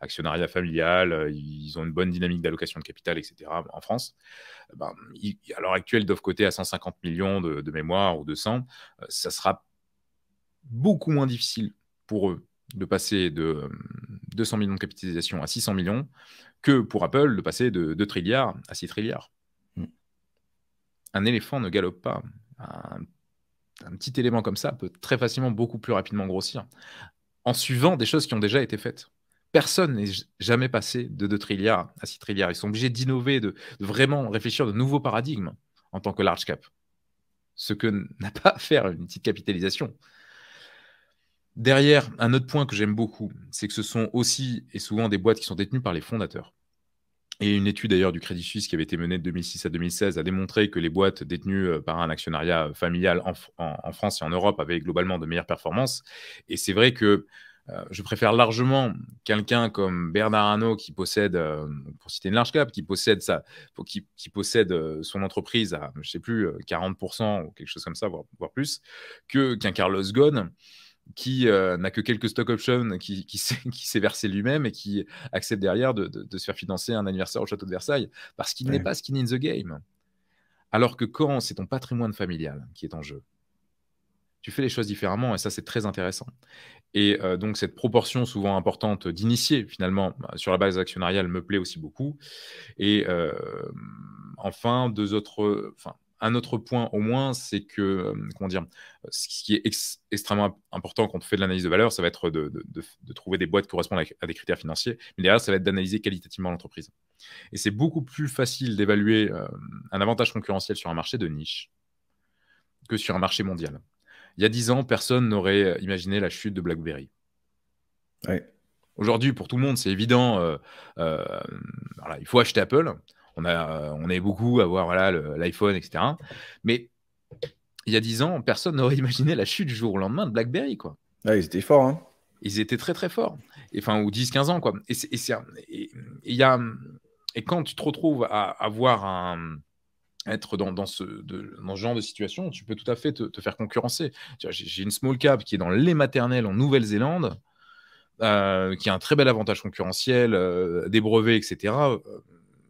actionnariat familial, euh, ils ont une bonne dynamique d'allocation de capital, et cetera en France. Ben, ils, à l'heure actuelle, ils doivent coter à cent cinquante millions de, de mémoire ou deux cents. Euh, ça sera beaucoup moins difficile pour eux de passer de deux cents millions de capitalisation à six cents millions, que pour Apple de passer de deux trilliards à six trilliards. Mm. Un éléphant ne galope pas. Un, un petit élément comme ça peut très facilement, beaucoup plus rapidement grossir, en suivant des choses qui ont déjà été faites. Personne n'est jamais passé de deux trilliards à six trilliards. Ils sont obligés d'innover, de, de vraiment réfléchir de nouveaux paradigmes en tant que large cap. Ce que n'a pas à faire une petite capitalisation. Derrière, un autre point que j'aime beaucoup, c'est que ce sont aussi et souvent des boîtes qui sont détenues par les fondateurs. Et une étude d'ailleurs du Crédit Suisse qui avait été menée de deux mille six à deux mille seize a démontré que les boîtes détenues par un actionnariat familial en, en, en France et en Europe avaient globalement de meilleures performances. Et c'est vrai que euh, je préfère largement quelqu'un comme Bernard Arnault qui possède, euh, pour citer une large cap, qui possède, sa, qui, qui possède euh, son entreprise à, je ne sais plus, quarante pour cent ou quelque chose comme ça, voire, voire plus, que, qu'un Carlos Ghosn qui euh, n'a que quelques stock options, qui, qui s'est versé lui-même et qui accepte derrière de, de, de se faire financer un anniversaire au château de Versailles parce qu'il ouais. n'est pas skin in the game. Alors que quand c'est ton patrimoine familial qui est en jeu, tu fais les choses différemment et ça, c'est très intéressant. Et euh, donc, cette proportion souvent importante d'initiés, finalement, sur la base actionnariale me plaît aussi beaucoup. Et euh, enfin, deux autres... Enfin, un autre point au moins, c'est que, comment dire, ce qui est ex extrêmement important quand on fait de l'analyse de valeur, ça va être de, de, de, de trouver des boîtes qui correspondent à, à des critères financiers, mais derrière, ça va être d'analyser qualitativement l'entreprise. Et c'est beaucoup plus facile d'évaluer euh, un avantage concurrentiel sur un marché de niche que sur un marché mondial. Il y a dix ans, personne n'aurait imaginé la chute de BlackBerry. Ouais. Aujourd'hui, pour tout le monde, c'est évident, euh, euh, voilà, il faut acheter Apple. On a, on est beaucoup à voir voilà, l'iPhone, et cetera. Mais il y a dix ans, personne n'aurait imaginé la chute du jour au lendemain de BlackBerry, quoi. Ah, ils étaient forts, hein. ils étaient très très forts, et, enfin, ou dix quinze ans, quoi. Et, et, et, et, y a, et quand tu te retrouves à avoir un... être dans, dans, ce, de, dans ce genre de situation, tu peux tout à fait te, te faire concurrencer. J'ai une small cap qui est dans les maternelles en Nouvelle-Zélande, euh, qui a un très bel avantage concurrentiel, euh, des brevets, et cetera, euh,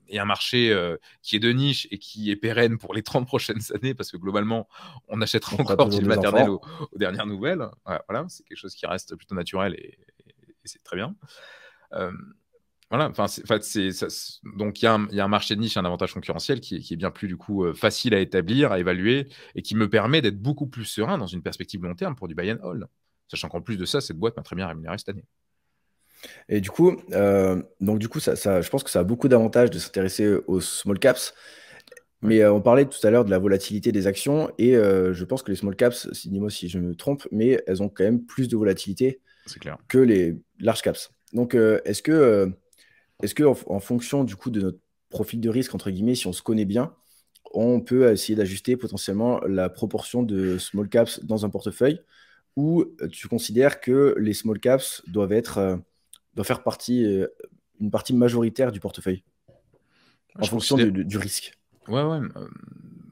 et un marché euh, qui est de niche et qui est pérenne pour les trente prochaines années, parce que globalement, on achètera on encore une maternelle aux, aux dernières nouvelles. Ouais, voilà, c'est quelque chose qui reste plutôt naturel et, et, et c'est très bien. Euh, Voilà, enfin, c'est, ça, donc il y, y a un marché de niche, un avantage concurrentiel qui, qui est bien plus du coup facile à établir, à évaluer, et qui me permet d'être beaucoup plus serein dans une perspective long terme pour du buy and hold. Sachant qu'en plus de ça, cette boîte m'a très bien rémunéré cette année. Et du coup, euh, donc du coup, ça, ça, je pense que ça a beaucoup d'avantages de s'intéresser aux small caps. Mais euh, on parlait tout à l'heure de la volatilité des actions, et euh, je pense que les small caps, dis-moi si je me trompe, mais elles ont quand même plus de volatilité clair. Que les large caps. Donc, euh, est-ce que euh, Est-ce qu'en en, en fonction du coup de notre profil de risque, entre guillemets, si on se connaît bien, on peut essayer d'ajuster potentiellement la proportion de small caps dans un portefeuille, ou tu considères que les small caps doivent, être, euh, doivent faire partie, euh, une partie majoritaire du portefeuille en Je fonction considère... du, du risque? Ouais, ouais. Euh...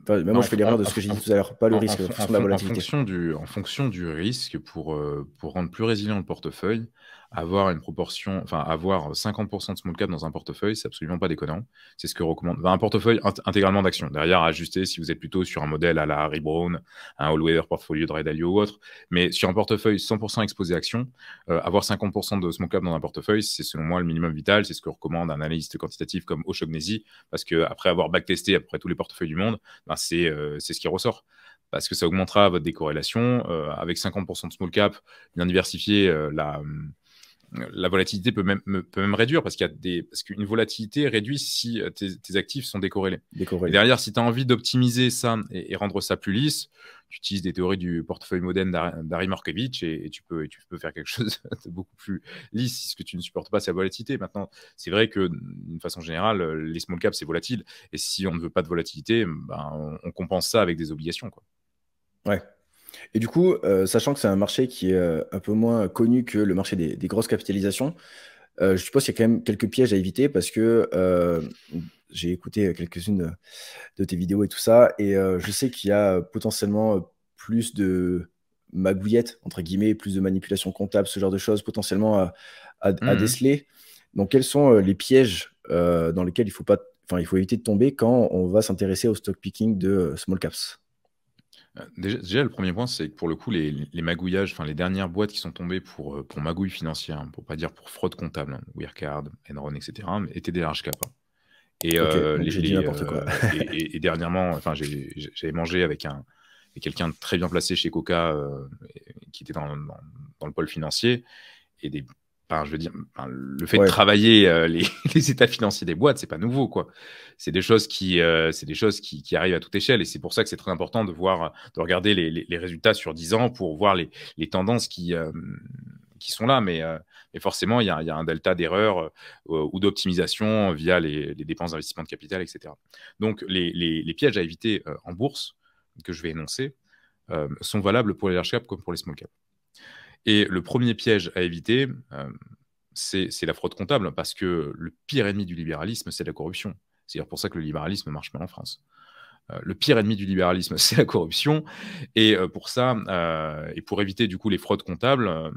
Enfin, même non, moi, je fais l'erreur de ce que j'ai dit tout à l'heure, pas le en, risque, en, en, fonction de la volatilité. En fonction du, en fonction du risque, pour, euh, pour rendre plus résilient le portefeuille, avoir une proportion, enfin avoir cinquante pour cent de small cap dans un portefeuille, c'est absolument pas déconnant. C'est ce que recommande enfin, un portefeuille int intégralement d'actions. Derrière, ajuster si vous êtes plutôt sur un modèle à la Harry Brown, un All Weather Portfolio de Red Dalio ou autre, mais sur un portefeuille cent pour cent exposé actions, euh, avoir cinquante pour cent de small cap dans un portefeuille, c'est selon moi le minimum vital. C'est ce que recommande un analyste quantitatif comme O'Shaughnessy, parce que après avoir backtesté à peu près tous les portefeuilles du monde, ben c'est euh, ce qui ressort, parce que ça augmentera votre décorrélation. Euh, avec cinquante pour cent de small cap, bien diversifié, euh, la, la volatilité peut même, peut même réduire, parce qu'il y a des, parce qu'une volatilité réduit si tes, tes actifs sont décorrélés. Décorrélé. Et derrière, si tu as envie d'optimiser ça et, et rendre ça plus lisse, tu utilises des théories du portefeuille moderne d'Harry Markevitch et, et, tu peux, et tu peux faire quelque chose de beaucoup plus lisse si ce que tu ne supportes pas, c'est la volatilité. Maintenant, c'est vrai que d'une façon générale, les small caps, c'est volatile. Et si on ne veut pas de volatilité, ben, on, on compense ça avec des obligations, quoi. Ouais. Et du coup, euh, sachant que c'est un marché qui est euh, un peu moins connu que le marché des, des grosses capitalisations, euh, je suppose qu'il y a quand même quelques pièges à éviter, parce que euh, j'ai écouté quelques-unes de tes vidéos et tout ça, et euh, je sais qu'il y a potentiellement plus de magouillettes, entre guillemets, plus de manipulations comptables, ce genre de choses potentiellement à, à, mmh. à déceler. Donc, quels sont les pièges euh, dans lesquels il faut, pas, il faut éviter de tomber quand on va s'intéresser au stock picking de small caps ? Déjà, déjà, le premier point, c'est que pour le coup, les, les magouillages, enfin les dernières boîtes qui sont tombées pour, pour magouille financière, pour pas dire pour fraude comptable, hein, Wirecard, Enron, et cetera, étaient des large caps. Hein. Et, okay, euh, les, dit les, quoi. et, et, et dernièrement, enfin, j'avais mangé avec, avec quelqu'un de très bien placé chez Coca, euh, qui était dans, dans, dans le pôle financier, et des... Enfin, je veux dire, enfin, le fait ouais. de travailler euh, les, les états financiers des boîtes, c'est pas nouveau, quoi. C'est des choses qui, euh, c'est des choses qui, qui arrivent à toute échelle, et c'est pour ça que c'est très important de voir, de regarder les, les, les résultats sur dix ans pour voir les, les tendances qui, euh, qui sont là. Mais, euh, mais forcément, il y a, y a un delta d'erreur euh, ou d'optimisation via les, les dépenses d'investissement de capital, et cetera. Donc, les, les, les pièges à éviter euh, en bourse que je vais énoncer euh, sont valables pour les large caps comme pour les small caps. Et le premier piège à éviter, euh, c'est la fraude comptable, parce que le pire ennemi du libéralisme, c'est la corruption. C'est pour ça que le libéralisme marche mal en France. Euh, le pire ennemi du libéralisme, c'est la corruption. Et euh, pour ça, euh, et pour éviter du coup les fraudes comptables, euh,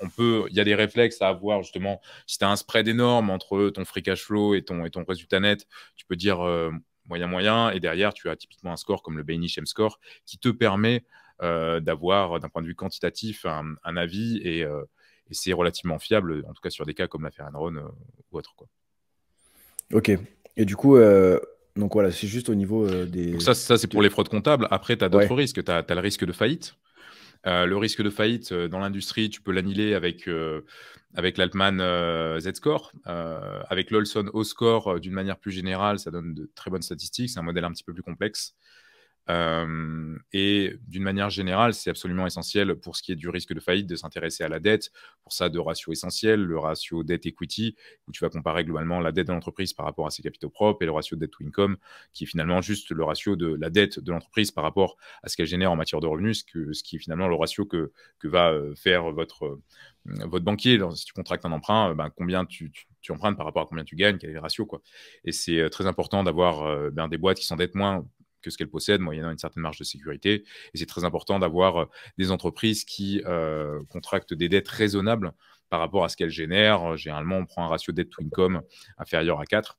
on peut, il y a des réflexes à avoir, justement. Si tu as un spread énorme entre ton free cash flow et ton, et ton résultat net, tu peux dire euh, moyen, moyen. Et derrière, tu as typiquement un score comme le Beneish M-Score qui te permet... Euh, d'avoir d'un point de vue quantitatif un, un avis, et, euh, et c'est relativement fiable, en tout cas sur des cas comme l'affaire Enron euh, ou autre, quoi. Ok, et du coup euh, donc voilà, c'est juste au niveau euh, des... Donc ça, ça c'est pour les fraudes comptables. Après, tu as d'autres ouais. risques, tu as, t'as le risque de faillite. Euh, le risque de faillite euh, dans l'industrie, tu peux l'annihiler avec, euh, avec l'Altman euh, Z-Score, euh, avec l'Olson O-Score euh, d'une manière plus générale, ça donne de très bonnes statistiques, c'est un modèle un petit peu plus complexe. Euh, et d'une manière générale, c'est absolument essentiel pour ce qui est du risque de faillite de s'intéresser à la dette. Pour ça, deux ratios essentiels, le ratio dette equity, où tu vas comparer globalement la dette de l'entreprise par rapport à ses capitaux propres, et le ratio dette to income, qui est finalement juste le ratio de la dette de l'entreprise par rapport à ce qu'elle génère en matière de revenus, ce qui est finalement le ratio que, que va faire votre, votre banquier. Alors, si tu contractes un emprunt, ben, combien tu, tu tu empruntes par rapport à combien tu gagnes, quel est le ratio, quoi. Et c'est très important d'avoir euh, ben, des boîtes qui s'endettent moins que ce qu'elles possèdent, moyennant une certaine marge de sécurité. Et c'est très important d'avoir euh, des entreprises qui euh, contractent des dettes raisonnables par rapport à ce qu'elles génèrent. Généralement, on prend un ratio dette to income inférieur à quatre.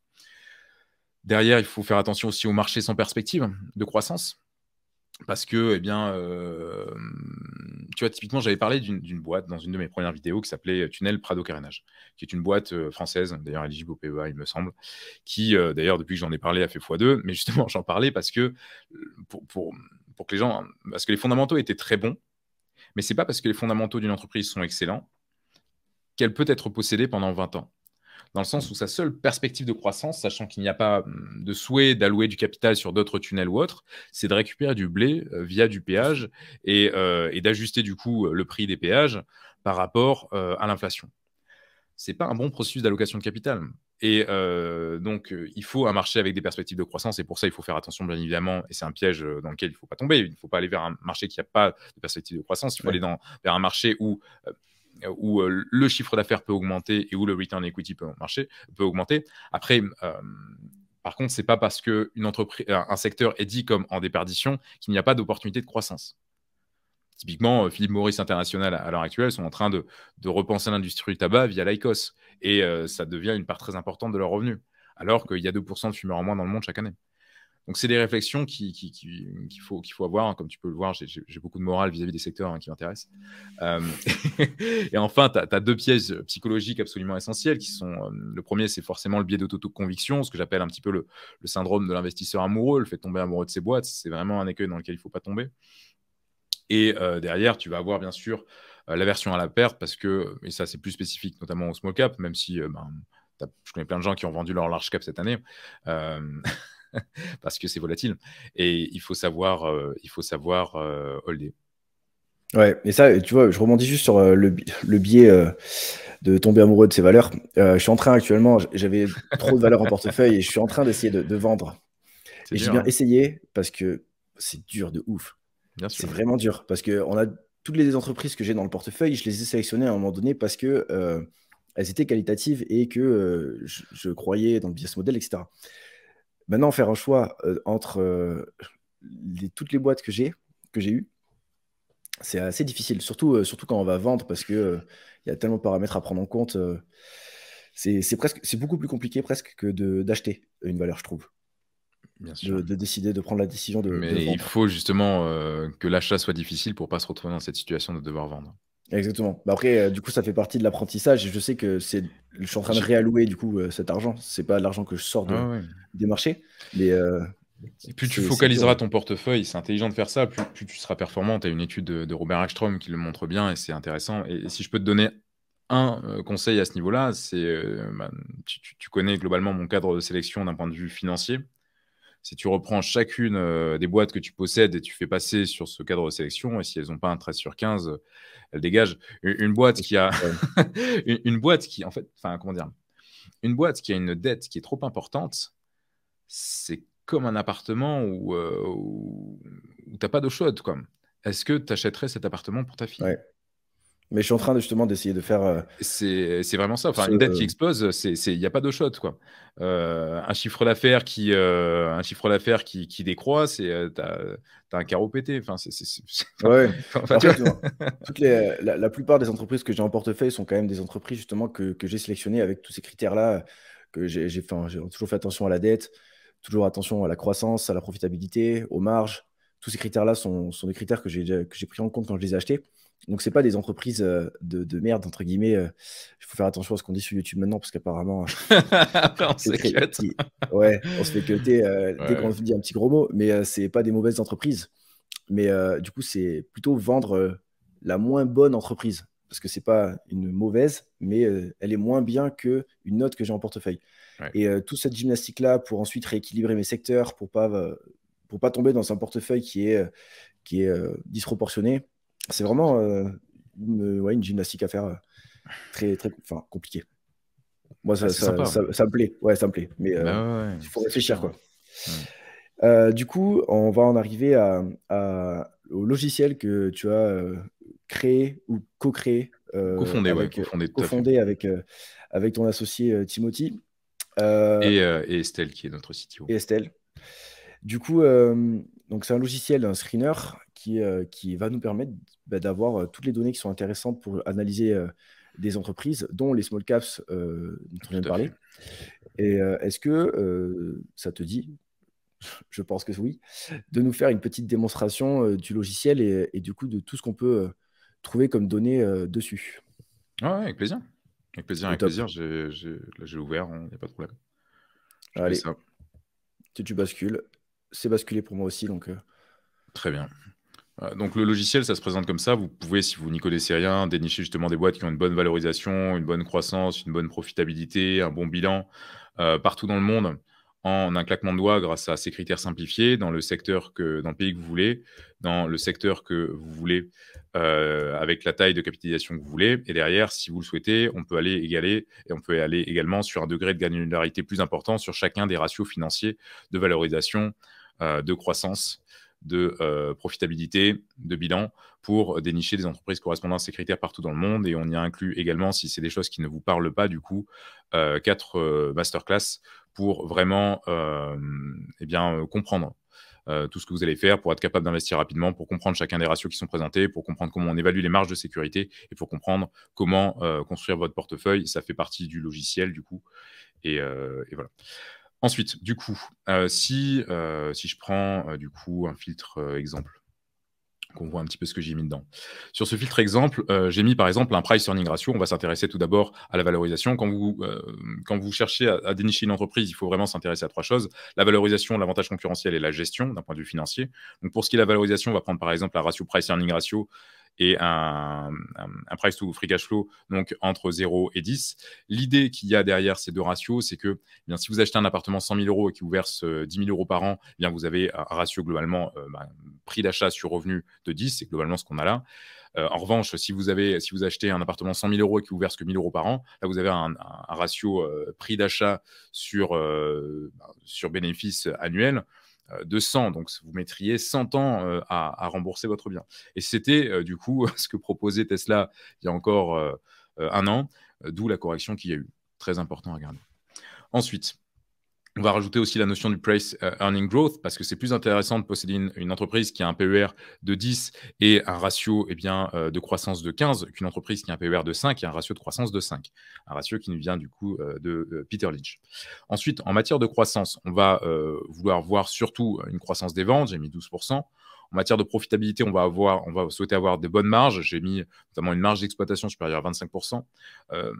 Derrière, il faut faire attention aussi aux marchés sans perspective de croissance. Parce que, eh bien, euh, tu vois, typiquement, j'avais parlé d'une boîte dans une de mes premières vidéos qui s'appelait Tunnel Prado Carénage, qui est une boîte euh, française, d'ailleurs éligible au P E A, il me semble, qui, euh, d'ailleurs, depuis que j'en ai parlé, a fait fois deux. Mais justement, j'en parlais parce que, pour, pour, pour que les gens, parce que les fondamentaux étaient très bons, mais ce n'est pas parce que les fondamentaux d'une entreprise sont excellents qu'elle peut être possédée pendant vingt ans. Dans le sens où sa seule perspective de croissance, sachant qu'il n'y a pas de souhait d'allouer du capital sur d'autres tunnels ou autres, c'est de récupérer du blé via du péage et, euh, et d'ajuster du coup le prix des péages par rapport euh, à l'inflation. Ce n'est pas un bon processus d'allocation de capital. Et euh, donc, il faut un marché avec des perspectives de croissance. Et pour ça, il faut faire attention, bien évidemment. Et c'est un piège dans lequel il ne faut pas tomber. Il ne faut pas aller vers un marché qui n'a pas de perspective de croissance. Il faut ouais. aller dans, vers un marché où... Euh, où euh, le chiffre d'affaires peut augmenter et où le return equity peut, marcher, peut augmenter. Après, euh, par contre, ce n'est pas parce qu'une entreprise, un secteur est dit comme en déperdition qu'il n'y a pas d'opportunité de croissance. Typiquement, Philippe Maurice International, à l'heure actuelle, sont en train de, de repenser l'industrie du tabac via l'I C O S. Et euh, ça devient une part très importante de leurs revenus, alors qu'il y a deux pour cent de fumeurs en moins dans le monde chaque année. Donc, c'est des réflexions qu'il qui, qui, qui faut, qu'il faut avoir. Comme tu peux le voir, j'ai beaucoup de morale vis-à-vis des secteurs hein, qui m'intéressent. Euh, et enfin, tu as, as deux pièges psychologiques absolument essentiels qui sont... Euh, le premier, c'est forcément le biais d'autoconviction, ce que j'appelle un petit peu le, le syndrome de l'investisseur amoureux, le fait de tomber amoureux de ses boîtes. C'est vraiment un écueil dans lequel il ne faut pas tomber. Et euh, derrière, tu vas avoir, bien sûr, euh, l'aversion à la perte parce que... Et ça, c'est plus spécifique, notamment au small cap, même si euh, ben, je connais plein de gens qui ont vendu leur large cap cette année. Euh... parce que c'est volatile et il faut savoir, euh, il faut savoir euh, holder. Ouais, et ça, tu vois, je rebondis juste sur euh, le, le biais euh, de tomber amoureux de ces valeurs. Euh, je suis en train actuellement, j'avais trop de valeurs en portefeuille et je suis en train d'essayer de, de vendre. Et j'ai bien hein. essayé parce que c'est dur de ouf. C'est vraiment dur parce que on a toutes les entreprises que j'ai dans le portefeuille, je les ai sélectionnées à un moment donné parce que euh, elles étaient qualitatives et que euh, je, je croyais dans le business model, et cetera. Maintenant, faire un choix euh, entre euh, les, toutes les boîtes que j'ai que j'ai eues, c'est assez difficile, surtout, euh, surtout quand on va vendre, parce qu'il euh, y a tellement de paramètres à prendre en compte. Euh, c'est beaucoup plus compliqué presque que d'acheter une valeur, je trouve. Bien sûr. De, de décider, de prendre la décision de, Mais de vendre. Il faut justement euh, que l'achat soit difficile pour ne pas se retrouver dans cette situation de devoir vendre. Exactement. Bah après, euh, du coup, ça fait partie de l'apprentissage. Je sais que c'est, je suis en train de réallouer du coup euh, cet argent. C'est pas l'argent que je sors de, ah ouais. des marchés. Mais euh, et plus tu focaliseras ton portefeuille, c'est intelligent de faire ça. Plus, plus tu seras performant. Tu as une étude de, de Robert Ackstrom qui le montre bien et c'est intéressant. Et, et si je peux te donner un euh, conseil à ce niveau-là, c'est, euh, bah, tu, tu, tu connais globalement mon cadre de sélection d'un point de vue financier. Si tu reprends chacune euh, des boîtes que tu possèdes et tu fais passer sur ce cadre de sélection, et si elles n'ont pas un treize sur quinze, euh, elles dégagent. Une, une boîte qui a une, une boîte qui, en fait, enfin, comment dire, une boîte qui a une dette qui est trop importante, c'est comme un appartement où, euh, où, où tu n'as pas d'eau chaude, quoi. Est-ce que tu achèterais cet appartement pour ta fille ? Ouais. Mais je suis en train de, justement d'essayer de faire... Euh, c'est vraiment ça. Enfin, ce... Une dette qui explose, il n'y a pas d'eau chaude, quoi. Euh, un chiffre d'affaires qui, euh, qui, qui décroît, tu as, as un carreau pété. Enfin, c'est... Ouais. Enfin, tu vois. Toutes les, la, la plupart des entreprises que j'ai en portefeuille sont quand même des entreprises justement que, que j'ai sélectionnées avec tous ces critères-là. J'ai toujours fait attention à la dette, toujours attention à la croissance, à la profitabilité, aux marges. Tous ces critères-là sont, sont des critères que j'ai pris en compte quand je les ai achetés. Donc, ce n'est pas des entreprises euh, de, de merde, entre guillemets. Il euh, faut faire attention à ce qu'on dit sur YouTube maintenant, parce qu'apparemment... on se fait cuter. Ouais, on se fait cuter euh, ouais. dès qu'on dit un petit gros mot. Mais euh, ce n'est pas des mauvaises entreprises. Mais euh, du coup, c'est plutôt vendre euh, la moins bonne entreprise. Parce que ce n'est pas une mauvaise, mais euh, elle est moins bien qu'une autre que j'ai en portefeuille. Ouais. Et euh, toute cette gymnastique-là pour ensuite rééquilibrer mes secteurs, pour ne pas euh, pour pas tomber dans un portefeuille qui est, qui est euh, disproportionné. C'est vraiment euh, une, ouais, une gymnastique à faire euh, très, très enfin, compliquée. Moi, ça, ça, ça, ça, ça me plaît. Ouais, ça me plaît. Mais euh, bah ouais, il faut réfléchir, quoi. Ouais. Euh, du coup, on va en arriver à, à, au logiciel que tu as euh, créé ou co-créé, euh, co-fondé, avec, ouais, co-fondé, co-fondé avec, euh, avec ton associé euh, Timothy. Euh, et, euh, et Estelle, qui est notre C T O. Et Estelle. Du coup, euh, donc c'est un logiciel, un screener, qui, euh, qui va nous permettre bah, d'avoir euh, toutes les données qui sont intéressantes pour analyser euh, des entreprises, dont les small caps euh, dont on vient de parler. Et euh, est-ce que euh, ça te dit, je pense que oui, de nous faire une petite démonstration euh, du logiciel et, et du coup de tout ce qu'on peut euh, trouver comme données euh, dessus. Ah ouais, avec plaisir. Avec plaisir, avec plaisir. J'ai, j'ai, là, j'ai ouvert, il n'y a pas de problème. Je Allez, ça. Tu, tu bascules. C'est basculé pour moi aussi. Donc, euh... Très bien. Donc, le logiciel, ça se présente comme ça. Vous pouvez, si vous n'y connaissez rien, dénicher justement des boîtes qui ont une bonne valorisation, une bonne croissance, une bonne profitabilité, un bon bilan euh, partout dans le monde, en un claquement de doigts grâce à ces critères simplifiés, dans le secteur que, dans le pays que vous voulez, dans le secteur que vous voulez, euh, avec la taille de capitalisation que vous voulez. Et derrière, si vous le souhaitez, on peut aller égaler et on peut aller également sur un degré de granularité plus important sur chacun des ratios financiers de valorisation, euh, de croissance, de euh, profitabilité, de bilan, pour dénicher des entreprises correspondant à ces critères partout dans le monde. Et on y inclut également, si c'est des choses qui ne vous parlent pas, du coup, euh, quatre euh, masterclass pour vraiment euh, eh bien, euh, comprendre euh, tout ce que vous allez faire, pour être capable d'investir rapidement, pour comprendre chacun des ratios qui sont présentés, pour comprendre comment on évalue les marges de sécurité et pour comprendre comment euh, construire votre portefeuille. Ça fait partie du logiciel, du coup. Et, euh, et voilà. Ensuite, du coup, euh, si, euh, si je prends euh, du coup un filtre euh, exemple, qu'on voit un petit peu ce que j'ai mis dedans. Sur ce filtre exemple, euh, j'ai mis par exemple un price earning ratio. On va s'intéresser tout d'abord à la valorisation. Quand vous, euh, quand vous cherchez à, à dénicher une entreprise, il faut vraiment s'intéresser à trois choses. La valorisation, l'avantage concurrentiel et la gestion d'un point de vue financier. Donc pour ce qui est de la valorisation, on va prendre par exemple un ratio price earning ratio et un, un, un price to free cash flow, donc entre zéro et dix. L'idée qu'il y a derrière ces deux ratios, c'est que eh bien, si vous achetez un appartement cent mille euros et qu'il vous verse dix mille euros par an, eh bien, vous avez un ratio globalement euh, bah, prix d'achat sur revenu de dix, c'est globalement ce qu'on a là. Euh, en revanche, si vous, avez, si vous achetez un appartement cent mille euros et qu'il vous verse que mille euros par an, là, vous avez un, un, un ratio euh, prix d'achat sur, euh, sur bénéfice annuel de cent, donc vous mettriez cent ans euh, à, à rembourser votre bien. Et c'était euh, du coup ce que proposait Tesla il y a encore euh, un an, euh, d'où la correction qu'il y a eu. Très important à garder. Ensuite, on va rajouter aussi la notion du price earning growth, parce que c'est plus intéressant de posséder une, une entreprise qui a un P E R de dix et un ratio eh bien, euh, de croissance de quinze qu'une entreprise qui a un P E R de cinq et un ratio de croissance de cinq. Un ratio qui nous vient du coup euh, de euh, Peter Lynch. Ensuite, en matière de croissance, on va euh, vouloir voir surtout une croissance des ventes, j'ai mis douze pour cent. En matière de profitabilité, on va, avoir, on va souhaiter avoir des bonnes marges. J'ai mis notamment une marge d'exploitation supérieure à vingt-cinq pour cent. Euh,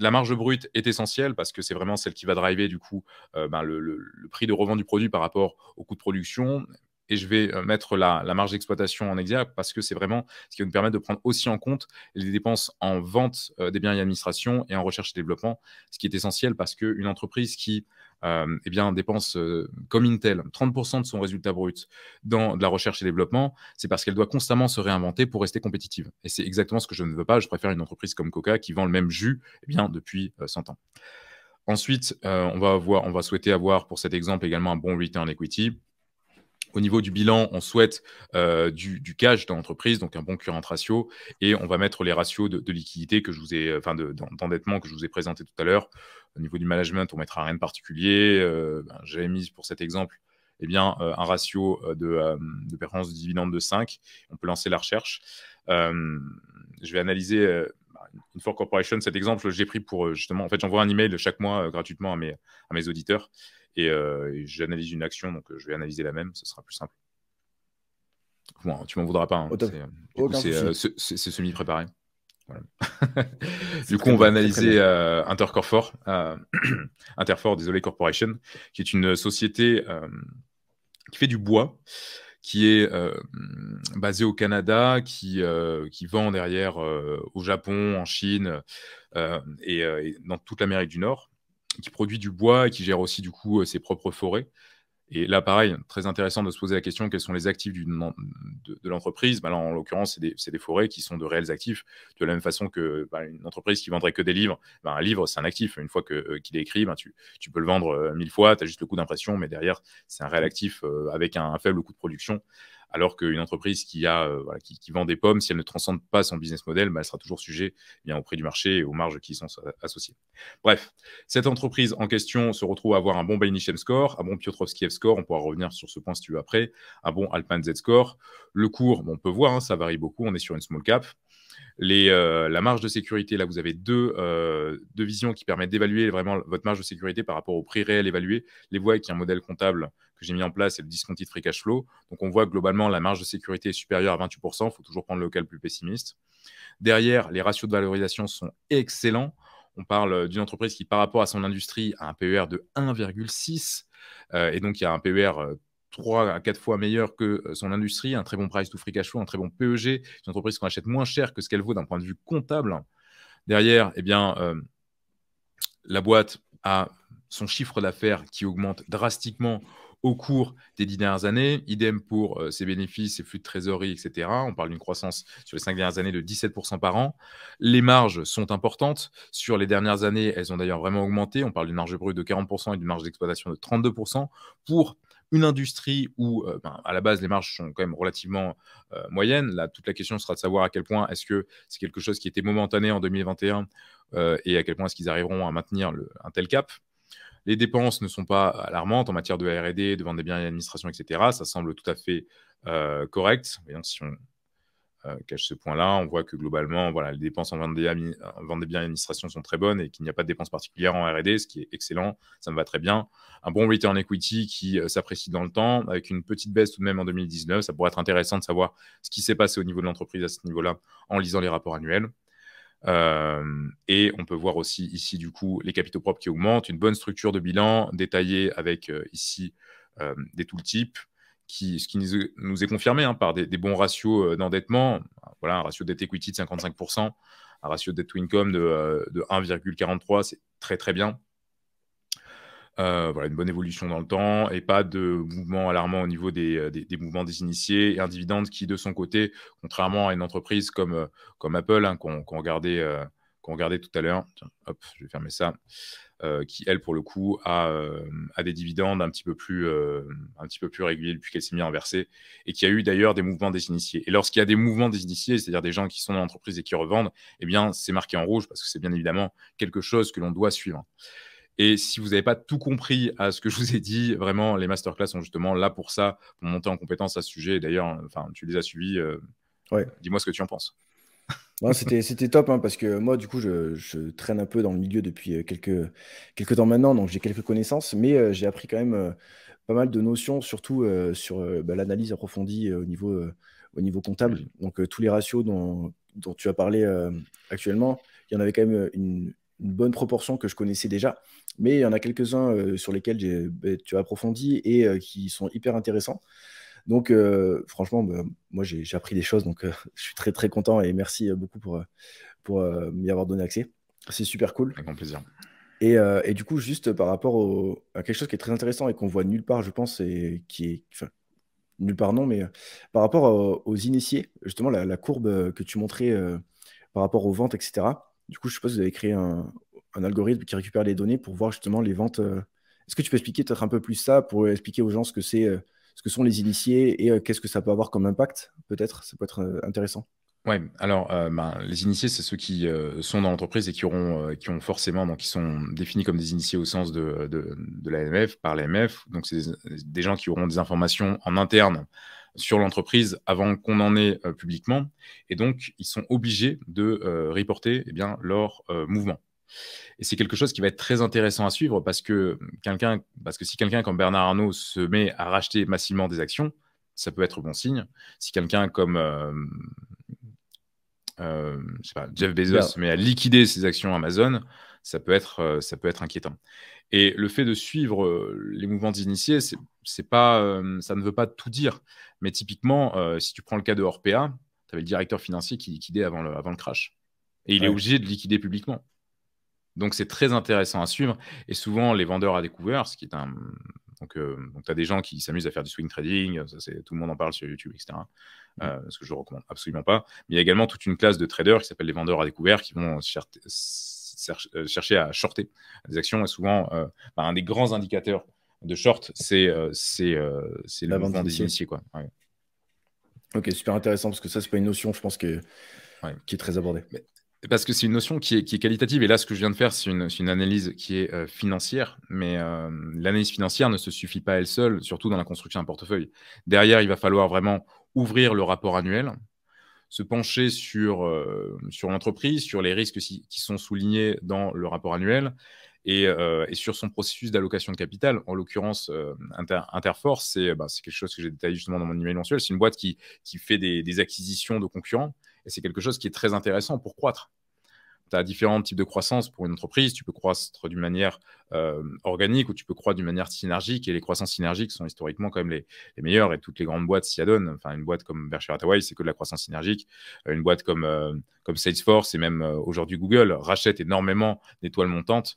la marge brute est essentielle parce que c'est vraiment celle qui va driver du coup euh, ben le, le, le prix de revente du produit par rapport au coût de production. Et je vais mettre la, la marge d'exploitation en exergue parce que c'est vraiment ce qui va nous permettre de prendre aussi en compte les dépenses en vente euh, des biens et administrations et en recherche et développement, ce qui est essentiel parce qu'une entreprise qui euh, eh bien, dépense euh, comme Intel trente pour cent de son résultat brut dans de la recherche et développement, c'est parce qu'elle doit constamment se réinventer pour rester compétitive. Et c'est exactement ce que je ne veux pas. Je préfère une entreprise comme Coca qui vend le même jus eh bien, depuis euh, cent ans. Ensuite, euh, on, va avoir, on va souhaiter avoir pour cet exemple également un bon return on equity. Au niveau du bilan, on souhaite euh, du, du cash dans l'entreprise, donc un bon current ratio, et on va mettre les ratios de, de liquidité que je vous ai, enfin de, d'endettement que je vous ai présenté tout à l'heure. Au niveau du management, on mettra rien de particulier. Euh, ben, j'avais mis pour cet exemple eh bien, euh, un ratio de, euh, de performance de dividende de cinq. On peut lancer la recherche. Euh, je vais analyser euh, Interfor Corporation. Cet exemple, j'ai pris pour justement. En fait, j'envoie un email chaque mois euh, gratuitement à mes, à mes auditeurs. Et, euh, et j'analyse une action, donc je vais analyser la même, ce sera plus simple. Bon, tu m'en voudras pas, hein. C'est, coup, c'est, euh, c'est, c'est semi-préparé. Voilà. Du coup, on va analyser euh, Interfor, euh, Interfor, désolé, Corporation, qui est une société euh, qui fait du bois, qui est euh, basée au Canada, qui, euh, qui vend derrière euh, au Japon, en Chine euh, et, et dans toute l'Amérique du Nord, qui produit du bois et qui gère aussi du coup ses propres forêts. Et là, pareil, très intéressant de se poser la question, quels sont les actifs du, de, de l'entreprise. Bah là, en l'occurrence, c'est des, c'est des forêts qui sont de réels actifs, de la même façon qu'une bah, entreprise qui vendrait que des livres. Bah, un livre, c'est un actif. Une fois que, euh, qu'il est écrit, bah, tu, tu peux le vendre euh, mille fois, tu as juste le coût d'impression, mais derrière, c'est un réel actif euh, avec un, un faible coût de production. Alors qu'une entreprise qui, a, euh, voilà, qui, qui vend des pommes, si elle ne transcende pas son business model, bah, elle sera toujours sujet eh bien, au prix du marché et aux marges qui y sont associées. Bref, cette entreprise en question se retrouve à avoir un bon Beneish M-Score, un bon Piotrowski F-Score, on pourra revenir sur ce point si tu veux après, un bon Altman Z-Score. Le cours, bon, on peut voir, hein, ça varie beaucoup, on est sur une small cap. Les, euh, la marge de sécurité, là, vous avez deux, euh, deux visions qui permettent d'évaluer vraiment votre marge de sécurité par rapport au prix réel évalué. Les voies avec un modèle comptable que j'ai mis en place, c'est le discounted free cash flow. Donc, on voit globalement la marge de sécurité est supérieure à vingt-huit pour cent. Il faut toujours prendre le cas le plus pessimiste. Derrière, les ratios de valorisation sont excellents. On parle d'une entreprise qui, par rapport à son industrie, a un P E R de un virgule six. Euh, et donc, il y a un P E R euh, trois à quatre fois meilleur que son industrie, un très bon price to free cash flow, un très bon P E G, une entreprise qu'on achète moins cher que ce qu'elle vaut d'un point de vue comptable. Derrière, eh bien, euh, la boîte a son chiffre d'affaires qui augmente drastiquement au cours des dix dernières années, idem pour euh, ses bénéfices, ses flux de trésorerie, et cetera. On parle d'une croissance sur les cinq dernières années de dix-sept pour cent par an. Les marges sont importantes. Sur les dernières années, elles ont d'ailleurs vraiment augmenté. On parle d'une marge brute de quarante pour cent et d'une marge d'exploitation de trente-deux pour cent pour une industrie où, euh, ben, à la base, les marges sont quand même relativement euh, moyennes. Là, toute la question sera de savoir à quel point est-ce que c'est quelque chose qui était momentané en deux mille vingt et un euh, et à quel point est-ce qu'ils arriveront à maintenir le, un tel cap. Les dépenses ne sont pas alarmantes en matière de R et D, de vente des biens et d'administration, et cetera. Ça semble tout à fait euh, correct. Voyons si on euh, cache ce point-là. On voit que globalement, voilà, les dépenses en vente des, en vente des biens et d'administration sont très bonnes et qu'il n'y a pas de dépenses particulières en R et D, ce qui est excellent. Ça me va très bien. Un bon return equity qui euh, s'apprécie dans le temps, avec une petite baisse tout de même en deux mille dix-neuf. Ça pourrait être intéressant de savoir ce qui s'est passé au niveau de l'entreprise à ce niveau-là en lisant les rapports annuels. Euh, et on peut voir aussi ici du coup les capitaux propres qui augmentent, une bonne structure de bilan détaillée avec euh, ici euh, des tooltips, qui, ce qui nous est confirmé hein, par des, des bons ratios d'endettement, voilà, un ratio debt equity de cinquante-cinq pour cent, un ratio debt to income de, euh, de un virgule quarante-trois, c'est très très bien. Euh, voilà, une bonne évolution dans le temps et pas de mouvement alarmant au niveau des, des, des mouvements des initiés. Et un dividende qui, de son côté, contrairement à une entreprise comme, comme Apple, hein, qu'on, qu'on, regardait, euh, qu'on regardait tout à l'heure, tiens, hop, je vais fermer ça, euh, qui, elle, pour le coup, a, euh, a des dividendes un petit peu plus, euh, un petit peu plus réguliers depuis qu'elle s'est mise en versée et qui a eu d'ailleurs des mouvements des initiés. Et lorsqu'il y a des mouvements des initiés, c'est-à-dire des gens qui sont dans l'entreprise et qui revendent, eh bien, c'est marqué en rouge parce que c'est bien évidemment quelque chose que l'on doit suivre. Et si vous n'avez pas tout compris à ce que je vous ai dit, vraiment, les masterclass sont justement là pour ça, pour monter en compétence à ce sujet. D'ailleurs, enfin, tu les as suivis. Euh, ouais. Dis-moi ce que tu en penses. Ouais, c'était, c'était top, hein, parce que moi, du coup, je, je traîne un peu dans le milieu depuis quelques, quelques temps maintenant, donc j'ai quelques connaissances, mais euh, j'ai appris quand même euh, pas mal de notions, surtout euh, sur euh, bah, l'analyse approfondie euh, au, niveau, euh, au niveau comptable. Donc, euh, tous les ratios dont, dont tu as parlé euh, actuellement, il y en avait quand même une... une bonne proportion que je connaissais déjà, mais il y en a quelques-uns euh, sur lesquels j'ai, bah, tu as approfondi et euh, qui sont hyper intéressants. Donc, euh, franchement, bah, moi, j'ai, j'ai appris des choses, donc euh, je suis très, très content et merci beaucoup pour, pour euh, m'y avoir donné accès. C'est super cool. Avec grand plaisir. Et, euh, et du coup, juste par rapport au, à quelque chose qui est très intéressant et qu'on voit nulle part, je pense, et qui est... Enfin, nulle part, non, mais euh, par rapport aux, aux initiés, justement, la, la courbe que tu montrais euh, par rapport aux ventes, et cetera, du coup, je suppose que vous avez créé un, un algorithme qui récupère les données pour voir justement les ventes. Est-ce que tu peux expliquer peut-être un peu plus ça pour expliquer aux gens ce que, c'est, ce que sont les initiés et qu'est-ce que ça peut avoir comme impact? Peut-être, ça peut être intéressant. Oui, alors euh, bah, les initiés, c'est ceux qui euh, sont dans l'entreprise et qui, auront, euh, qui ont forcément, donc qui sont définis comme des initiés au sens de, de, de l'A M F, par l'A M F. Donc, c'est des, des gens qui auront des informations en interne sur l'entreprise avant qu'on en ait euh, publiquement. Et donc, ils sont obligés de euh, reporter eh bien, leur euh, mouvement. Et c'est quelque chose qui va être très intéressant à suivre parce que, quelqu'un, parce que si quelqu'un comme Bernard Arnault se met à racheter massivement des actions, ça peut être bon signe. Si quelqu'un comme... Euh, Euh, je sais pas, Jeff Bezos se met à liquider ses actions Amazon, ça peut être, euh, ça peut être inquiétant. Et le fait de suivre euh, les mouvements d'initiés, c'est, c'est pas, euh, ça ne veut pas tout dire. Mais typiquement, euh, si tu prends le cas de Orpea, tu avais le directeur financier qui liquidait avant le, avant le crash. Et il ouais. est obligé de liquider publiquement. Donc, c'est très intéressant à suivre. Et souvent, les vendeurs à découvert, ce qui est un... Donc, euh, donc tu as des gens qui s'amusent à faire du swing trading, ça, c'est, tout le monde en parle sur YouTube, et cetera. Euh, ce que je ne recommande absolument pas. Mais il y a également toute une classe de traders qui s'appelle les vendeurs à découvert, qui vont cher- cher- chercher à shorter des actions. Et souvent, euh, bah, un des grands indicateurs de short, c'est, euh, c'est, euh, c'est le mouvement des initiés. Quoi. Ouais. Ok, super intéressant, parce que ça, ce n'est pas une notion, je pense, qui est, ouais. qui est très abordée. Mais... Parce que c'est une notion qui est, qui est qualitative. Et là, ce que je viens de faire, c'est une, c'est une analyse qui est euh, financière. Mais euh, l'analyse financière ne se suffit pas elle seule, surtout dans la construction d'un portefeuille. Derrière, il va falloir vraiment ouvrir le rapport annuel, se pencher sur, euh, sur l'entreprise, sur les risques si, qui sont soulignés dans le rapport annuel et, euh, et sur son processus d'allocation de capital. En l'occurrence, euh, Inter, Interfor, c'est, bah, c'est quelque chose que j'ai détaillé justement dans mon email mensuel. C'est une boîte qui, qui fait des, des acquisitions de concurrents. Et c'est quelque chose qui est très intéressant pour croître. Tu as différents types de croissance pour une entreprise. Tu peux croître d'une manière euh, organique ou tu peux croître d'une manière synergique. Et les croissances synergiques sont historiquement quand même les, les meilleures. Et toutes les grandes boîtes s'y adonnent. Enfin, une boîte comme Berkshire Hathaway, c'est que de la croissance synergique. Une boîte comme, euh, comme Salesforce et même euh, aujourd'hui Google rachète énormément d'étoiles montantes.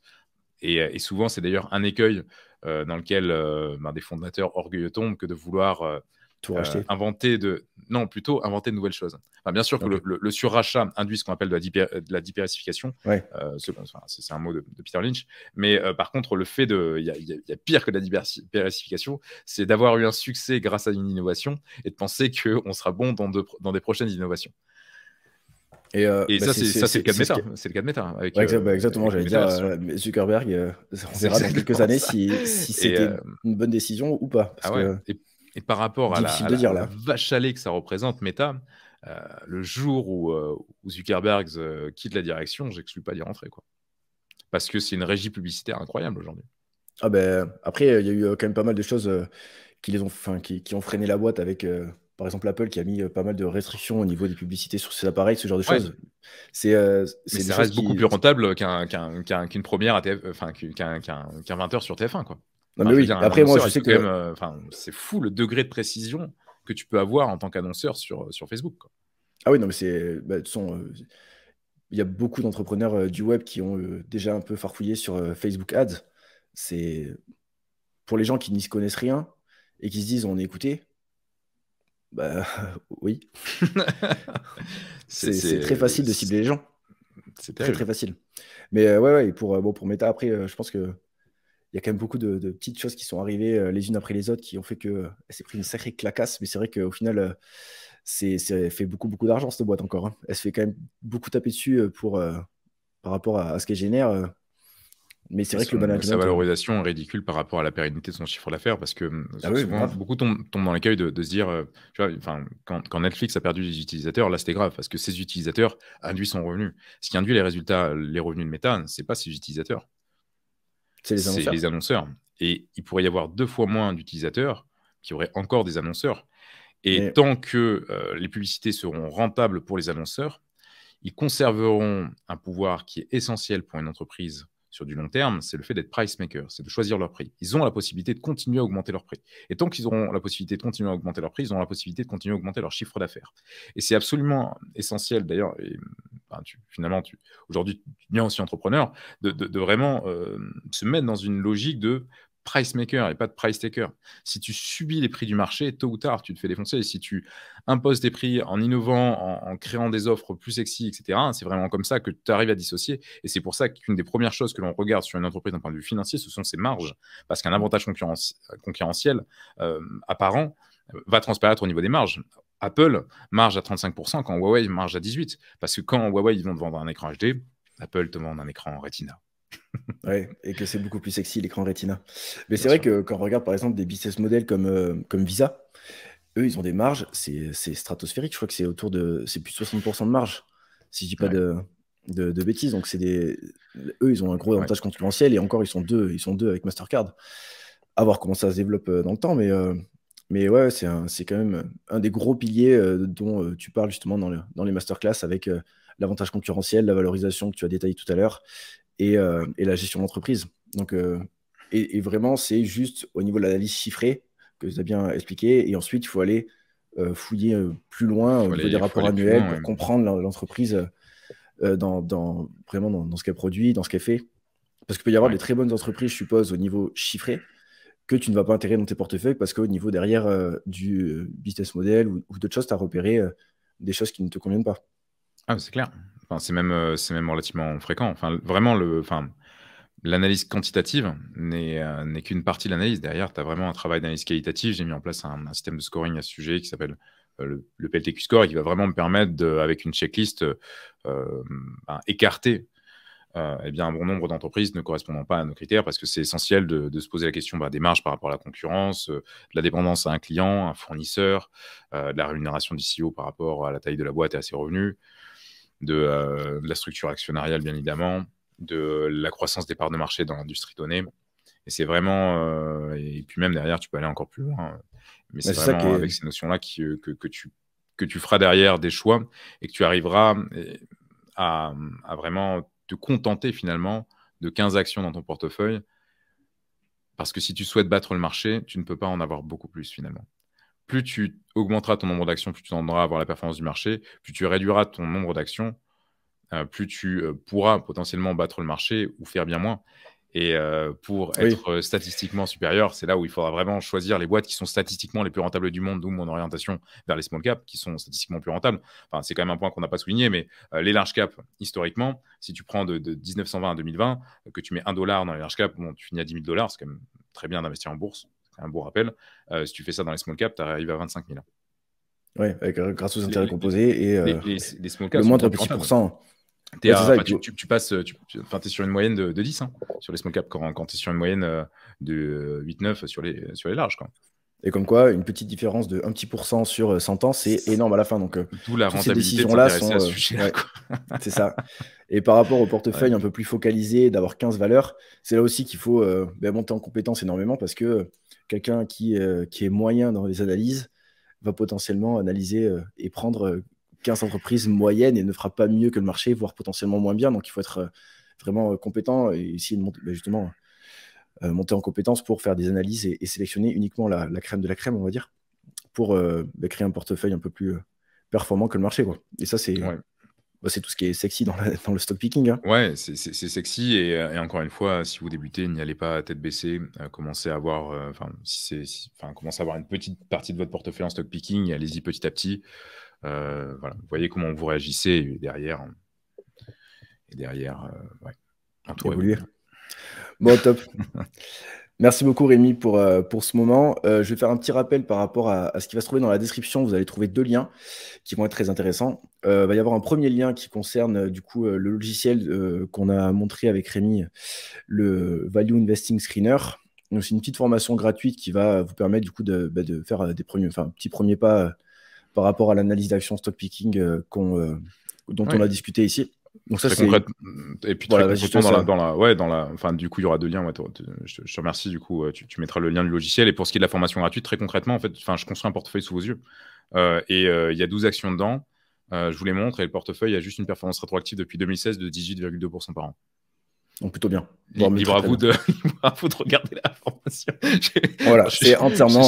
Et, et souvent, c'est d'ailleurs un écueil euh, dans lequel euh, ben, des fondateurs orgueilleux tombent que de vouloir... Euh, Tout racheter. Euh, inventer de... Non, plutôt inventer de nouvelles choses. Enfin, bien sûr que okay. le, le surrachat induit ce qu'on appelle de la, diper... de la diversification. Ouais. Euh, c'est, enfin, c'est, c'est un mot de, de Peter Lynch. Mais euh, par contre, le fait de... Il y a, y, a, y a pire que de la diversification, c'est d'avoir eu un succès grâce à une innovation et de penser qu'on sera bon dans, de, dans des prochaines innovations. Et, euh, et bah ça, c'est, c'est, ça, c'est, c'est le cas de Meta. C'est, c'est le cas de Meta. Avec, ouais, exactement, euh, exactement avec j'allais Meta, dire, euh, Zuckerberg, euh, on verra dans quelques années si, si c'était euh... une bonne décision ou pas. Parce ah ouais. que... et... Et par rapport à la, à, la, dire, à la vache à lait que ça représente, Meta, euh, le jour où, euh, où Zuckerberg euh, quitte la direction, j'exclus pas d'y rentrer. Quoi. Parce que c'est une régie publicitaire incroyable aujourd'hui. Ah ben, après, il y a eu quand même pas mal de choses euh, qui, les ont, qui, qui ont freiné la boîte avec, euh, par exemple, Apple qui a mis euh, pas mal de restrictions au niveau des publicités sur ses appareils, ce genre de choses. Ouais. C'est, euh, c'est Mais ça reste qui... beaucoup plus rentable qu'un, qu'un, qu'un, qu'une première, enfin, qu'un, qu'un, qu'un vingt heures sur T F un, quoi. Non, mais enfin, oui. Dire, après, moi, je sais que. Euh, c'est fou le degré de précision que tu peux avoir en tant qu'annonceur sur, sur Facebook. Quoi. Ah oui, non, mais c'est. Bah, il euh, y a beaucoup d'entrepreneurs euh, du web qui ont euh, déjà un peu farfouillé sur euh, Facebook Ads. C'est. Pour les gens qui n'y se connaissent rien et qui se disent on est écouté, bah oui. c'est, c'est, c'est très facile de cibler les gens. C'est très, très facile. Mais euh, ouais, ouais, pour, euh, bon, pour Meta, après, euh, je pense que. Il y a quand même beaucoup de, de petites choses qui sont arrivées euh, les unes après les autres qui ont fait qu'elle euh, s'est pris une sacrée clacasse. Mais c'est vrai qu'au final, euh, c'est, c'est, elle fait beaucoup, beaucoup d'argent, cette boîte encore. Hein. Elle se fait quand même beaucoup taper dessus euh, pour, euh, par rapport à, à ce qu'elle génère. Euh. Mais c'est vrai son, que le management... Sa valorisation est ridicule par rapport à la pérennité de son chiffre d'affaires parce que ah oui, souvent, beaucoup tombent, tombent dans l'écueil de, de se dire... Euh, tu vois, quand, quand Netflix a perdu des utilisateurs, là, c'était grave parce que ces utilisateurs induisent son revenu. Ce qui induit les résultats, les revenus de Meta, ce n'est pas ces utilisateurs. C'est les annonceurs. C'est les annonceurs. Et il pourrait y avoir deux fois moins d'utilisateurs qui auraient encore des annonceurs. Et Mais... tant que euh, les publicités seront rentables pour les annonceurs, ils conserveront un pouvoir qui est essentiel pour une entreprise sur du long terme, c'est le fait d'être price maker, c'est de choisir leur prix. Ils ont la possibilité de continuer à augmenter leur prix. Et tant qu'ils auront la possibilité de continuer à augmenter leur prix, ils auront la possibilité de continuer à augmenter leur chiffre d'affaires. Et c'est absolument essentiel, d'ailleurs, et, ben, tu, finalement, tu, aujourd'hui, tu deviens aussi entrepreneur, de, de, de vraiment euh, se mettre dans une logique de price maker et pas de price taker. Si tu subis les prix du marché, tôt ou tard, tu te fais défoncer. Et si tu imposes tes prix en innovant, en, en créant des offres plus sexy, et cetera, c'est vraiment comme ça que tu arrives à dissocier. Et c'est pour ça qu'une des premières choses que l'on regarde sur une entreprise d'un point de vue financier, ce sont ses marges. Parce qu'un avantage concurrentiel euh, apparent va transparaître au niveau des marges. Apple, marge à trente-cinq pour cent, quand Huawei, marge à dix-huit pour cent. Parce que quand Huawei, ils vont te vendre un écran H D, Apple te vend un écran Retina. Ouais, et que c'est beaucoup plus sexy l'écran Retina. Mais Bien c'est sûr. Vrai que quand on regarde par exemple des business models comme, euh, comme Visa, eux ils ont des marges, c'est, c'est stratosphérique. Je crois que c'est autour de c'est plus de soixante pour cent de marge, si je dis pas ouais. de, de, de bêtises. Donc c'est des eux ils ont un gros avantage ouais. concurrentiel et encore ils sont deux, ils sont deux avec Mastercard. À voir comment ça se développe dans le temps, mais euh, mais ouais c'est un, c'est quand même un des gros piliers euh, dont euh, tu parles justement dans, le, dans les masterclass avec euh, l'avantage concurrentiel, la valorisation que tu as détaillé tout à l'heure. Et, euh, et la gestion d'entreprise. Donc, euh, et, et vraiment, c'est juste au niveau de l'analyse chiffrée que tu as bien expliqué. Et ensuite, il faut aller euh, fouiller euh, plus loin au niveau des rapports annuels loin, pour ouais. comprendre l'entreprise euh, dans, dans, vraiment dans, dans ce qu'elle produit, dans ce qu'elle fait. Parce qu'il peut y avoir ouais. des très bonnes entreprises, je suppose, au niveau chiffré, que tu ne vas pas intégrer dans tes portefeuilles parce qu'au niveau derrière euh, du business model ou, ou d'autres choses, tu as repéré euh, des choses qui ne te conviennent pas. Ah, c'est clair. Enfin, c'est même, euh, c'est même relativement fréquent. Enfin, vraiment, le, enfin, l'analyse quantitative n'est euh, n'est qu'une partie de l'analyse. Derrière, tu as vraiment un travail d'analyse qualitative. J'ai mis en place un, un système de scoring à ce sujet qui s'appelle euh, le, le P L T Q Score et qui va vraiment me permettre, de, avec une checklist, euh, ben, écarter Euh, eh bien, un bon nombre d'entreprises ne correspondant pas à nos critères, parce que c'est essentiel de, de se poser la question bah, des marges par rapport à la concurrence, euh, de la dépendance à un client, un fournisseur, euh, de la rémunération du C E O par rapport à la taille de la boîte et à ses revenus, de, euh, de la structure actionnariale, bien évidemment, de la croissance des parts de marché dans l'industrie donnée. Et c'est vraiment... Euh, et puis même derrière, tu peux aller encore plus loin. Mais c'est vraiment ça avec ces notions-là qui, que, que, tu, que tu feras derrière des choix et que tu arriveras à, à vraiment... te contenter finalement de quinze actions dans ton portefeuille, parce que si tu souhaites battre le marché, tu ne peux pas en avoir beaucoup plus finalement. Plus tu augmenteras ton nombre d'actions, plus tu tendras à avoir la performance du marché, plus tu réduiras ton nombre d'actions, euh, plus tu euh, pourras potentiellement battre le marché ou faire bien moins. Et euh, pour oui. être statistiquement supérieur, c'est là où il faudra vraiment choisir les boîtes qui sont statistiquement les plus rentables du monde, d'où mon orientation vers les small caps, qui sont statistiquement plus rentables. Enfin, c'est quand même un point qu'on n'a pas souligné, mais euh, les large caps, historiquement, si tu prends de, de mille neuf cent vingt à deux mille vingt, que tu mets un dollar dans les large caps, bon, tu finis à dix mille dollars, c'est quand même très bien d'investir en bourse, c'est un beau rappel. Euh, si tu fais ça dans les small caps, tu arrives à vingt-cinq mille. Oui, grâce aux intérêts les, composés et euh, les, les, les small caps le moindre petit pourcent. T'es ouais, à, ça, tu, tu, tu passes, tu, tu es sur une moyenne de, de dix hein, sur les small caps quand, quand tu es sur une moyenne de huit neuf sur les, sur les larges. Quoi. Et comme quoi, une petite différence de un petit pourcent sur cent ans, c'est énorme à la fin. Donc, d'où la rentabilité de s'intéresser à ce sujet-là. Ouais, c'est ça. Et par rapport au portefeuille ouais. un peu plus focalisé, d'avoir quinze valeurs, c'est là aussi qu'il faut euh, monter en compétence énormément, parce que euh, quelqu'un qui, euh, qui est moyen dans les analyses va potentiellement analyser euh, et prendre... Euh, quinze entreprises moyennes et ne fera pas mieux que le marché, voire potentiellement moins bien. Donc, il faut être vraiment compétent et essayer de monter, bah justement euh, monter en compétence pour faire des analyses et, et sélectionner uniquement la, la crème de la crème, on va dire, pour euh, bah, créer un portefeuille un peu plus performant que le marché. Quoi. Et ça, c'est ouais. bah, c'est tout ce qui est sexy dans, la, dans le stock picking. Hein. Ouais, c'est sexy. Et, et encore une fois, si vous débutez, n'y allez pas à tête baissée. Euh, commencez à avoir, euh, si si, commencez à avoir une petite partie de votre portefeuille en stock picking. Allez-y petit à petit. Euh, voilà. Vous voyez comment vous réagissez et derrière, et derrière euh, ouais, entourez-vous. Bon, top. Merci beaucoup Rémi pour, euh, pour ce moment. Euh, je vais faire un petit rappel par rapport à, à ce qui va se trouver dans la description. Vous allez trouver deux liens qui vont être très intéressants. Euh, il va y avoir un premier lien qui concerne du coup euh, le logiciel euh, qu'on a montré avec Rémi, le Value Investing Screener. Donc, c'est une petite formation gratuite qui va vous permettre du coup de, bah, de faire des premiers, enfin, un petit premier pas euh, par rapport à l'analyse d'action stock picking euh, qu'on, euh, dont ouais. on a discuté ici. Donc ça, c'est... Et puis très voilà, concrètement, dans la, dans la, ouais, dans la, enfin, du coup, il y aura deux liens. Ouais, je te remercie, du coup, tu, tu mettras le lien du logiciel. Et pour ce qui est de la formation gratuite, très concrètement, en fait, je construis un portefeuille sous vos yeux. Euh, et il euh, y a douze actions dedans. Euh, je vous les montre. Et le portefeuille a juste une performance rétroactive depuis deux mille seize de dix-huit virgule deux pour cent par an. Donc plutôt bien. Bon, libre, à vous de, libre à vous de regarder la formation. Voilà, c'est entièrement...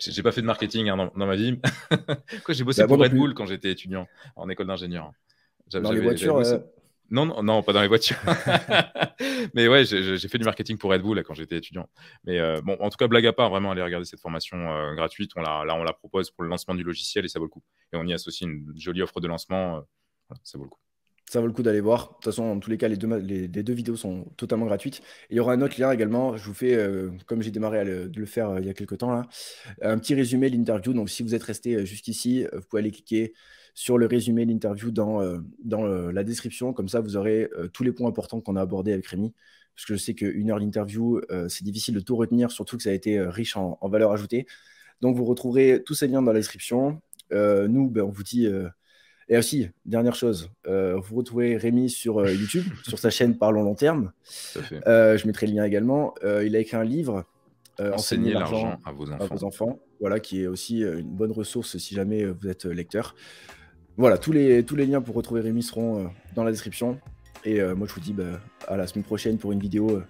J'ai euh... pas fait de marketing hein, dans, dans ma vie. J'ai bossé bah, pour Red Bull quand j'étais étudiant en école d'ingénieur. Dans les voitures euh... non, non, non, pas dans les voitures. Mais ouais, j'ai fait du marketing pour Red Bull là, quand j'étais étudiant. Mais euh, bon, en tout cas, blague à part, vraiment, allez regarder cette formation euh, gratuite. On la, là, on la propose pour le lancement du logiciel et ça vaut le coup. Et on y associe une jolie offre de lancement. Euh, voilà, ça vaut le coup. Ça vaut le coup d'aller voir. De toute façon, en tous les cas, les deux, les, les deux vidéos sont totalement gratuites. Et il y aura un autre lien également. Je vous fais, euh, comme j'ai démarré à le, de le faire euh, il y a quelques temps, là, un petit résumé de l'interview. Donc, si vous êtes resté euh, jusqu'ici, vous pouvez aller cliquer sur le résumé de l'interview dans, euh, dans euh, la description. Comme ça, vous aurez euh, tous les points importants qu'on a abordés avec Rémi. Parce que je sais qu'une heure d'interview, euh, c'est difficile de tout retenir, surtout que ça a été euh, riche en, en valeur ajoutée. Donc, vous retrouverez tous ces liens dans la description. Euh, nous, ben, on vous dit... Euh, Et aussi, dernière chose, euh, vous retrouvez Rémi sur euh, YouTube, sur sa chaîne Parlons Long Terme. Euh, je mettrai le lien également. Euh, il a écrit un livre, euh, Enseigner l'argent à, à vos enfants, voilà, qui est aussi euh, une bonne ressource si jamais euh, vous êtes euh, lecteur. Voilà, tous les, tous les liens pour retrouver Rémi seront euh, dans la description. Et euh, moi, je vous dis bah, à la semaine prochaine pour une vidéo euh,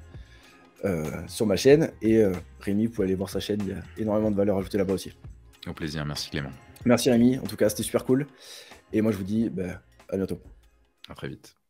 euh, sur ma chaîne. Et euh, Rémi, vous pouvez aller voir sa chaîne, il y a énormément de valeur ajoutée là-bas aussi. Au plaisir, merci Clément. Merci Rémi, en tout cas, c'était super cool. Et moi, je vous dis bah, à bientôt. À très vite.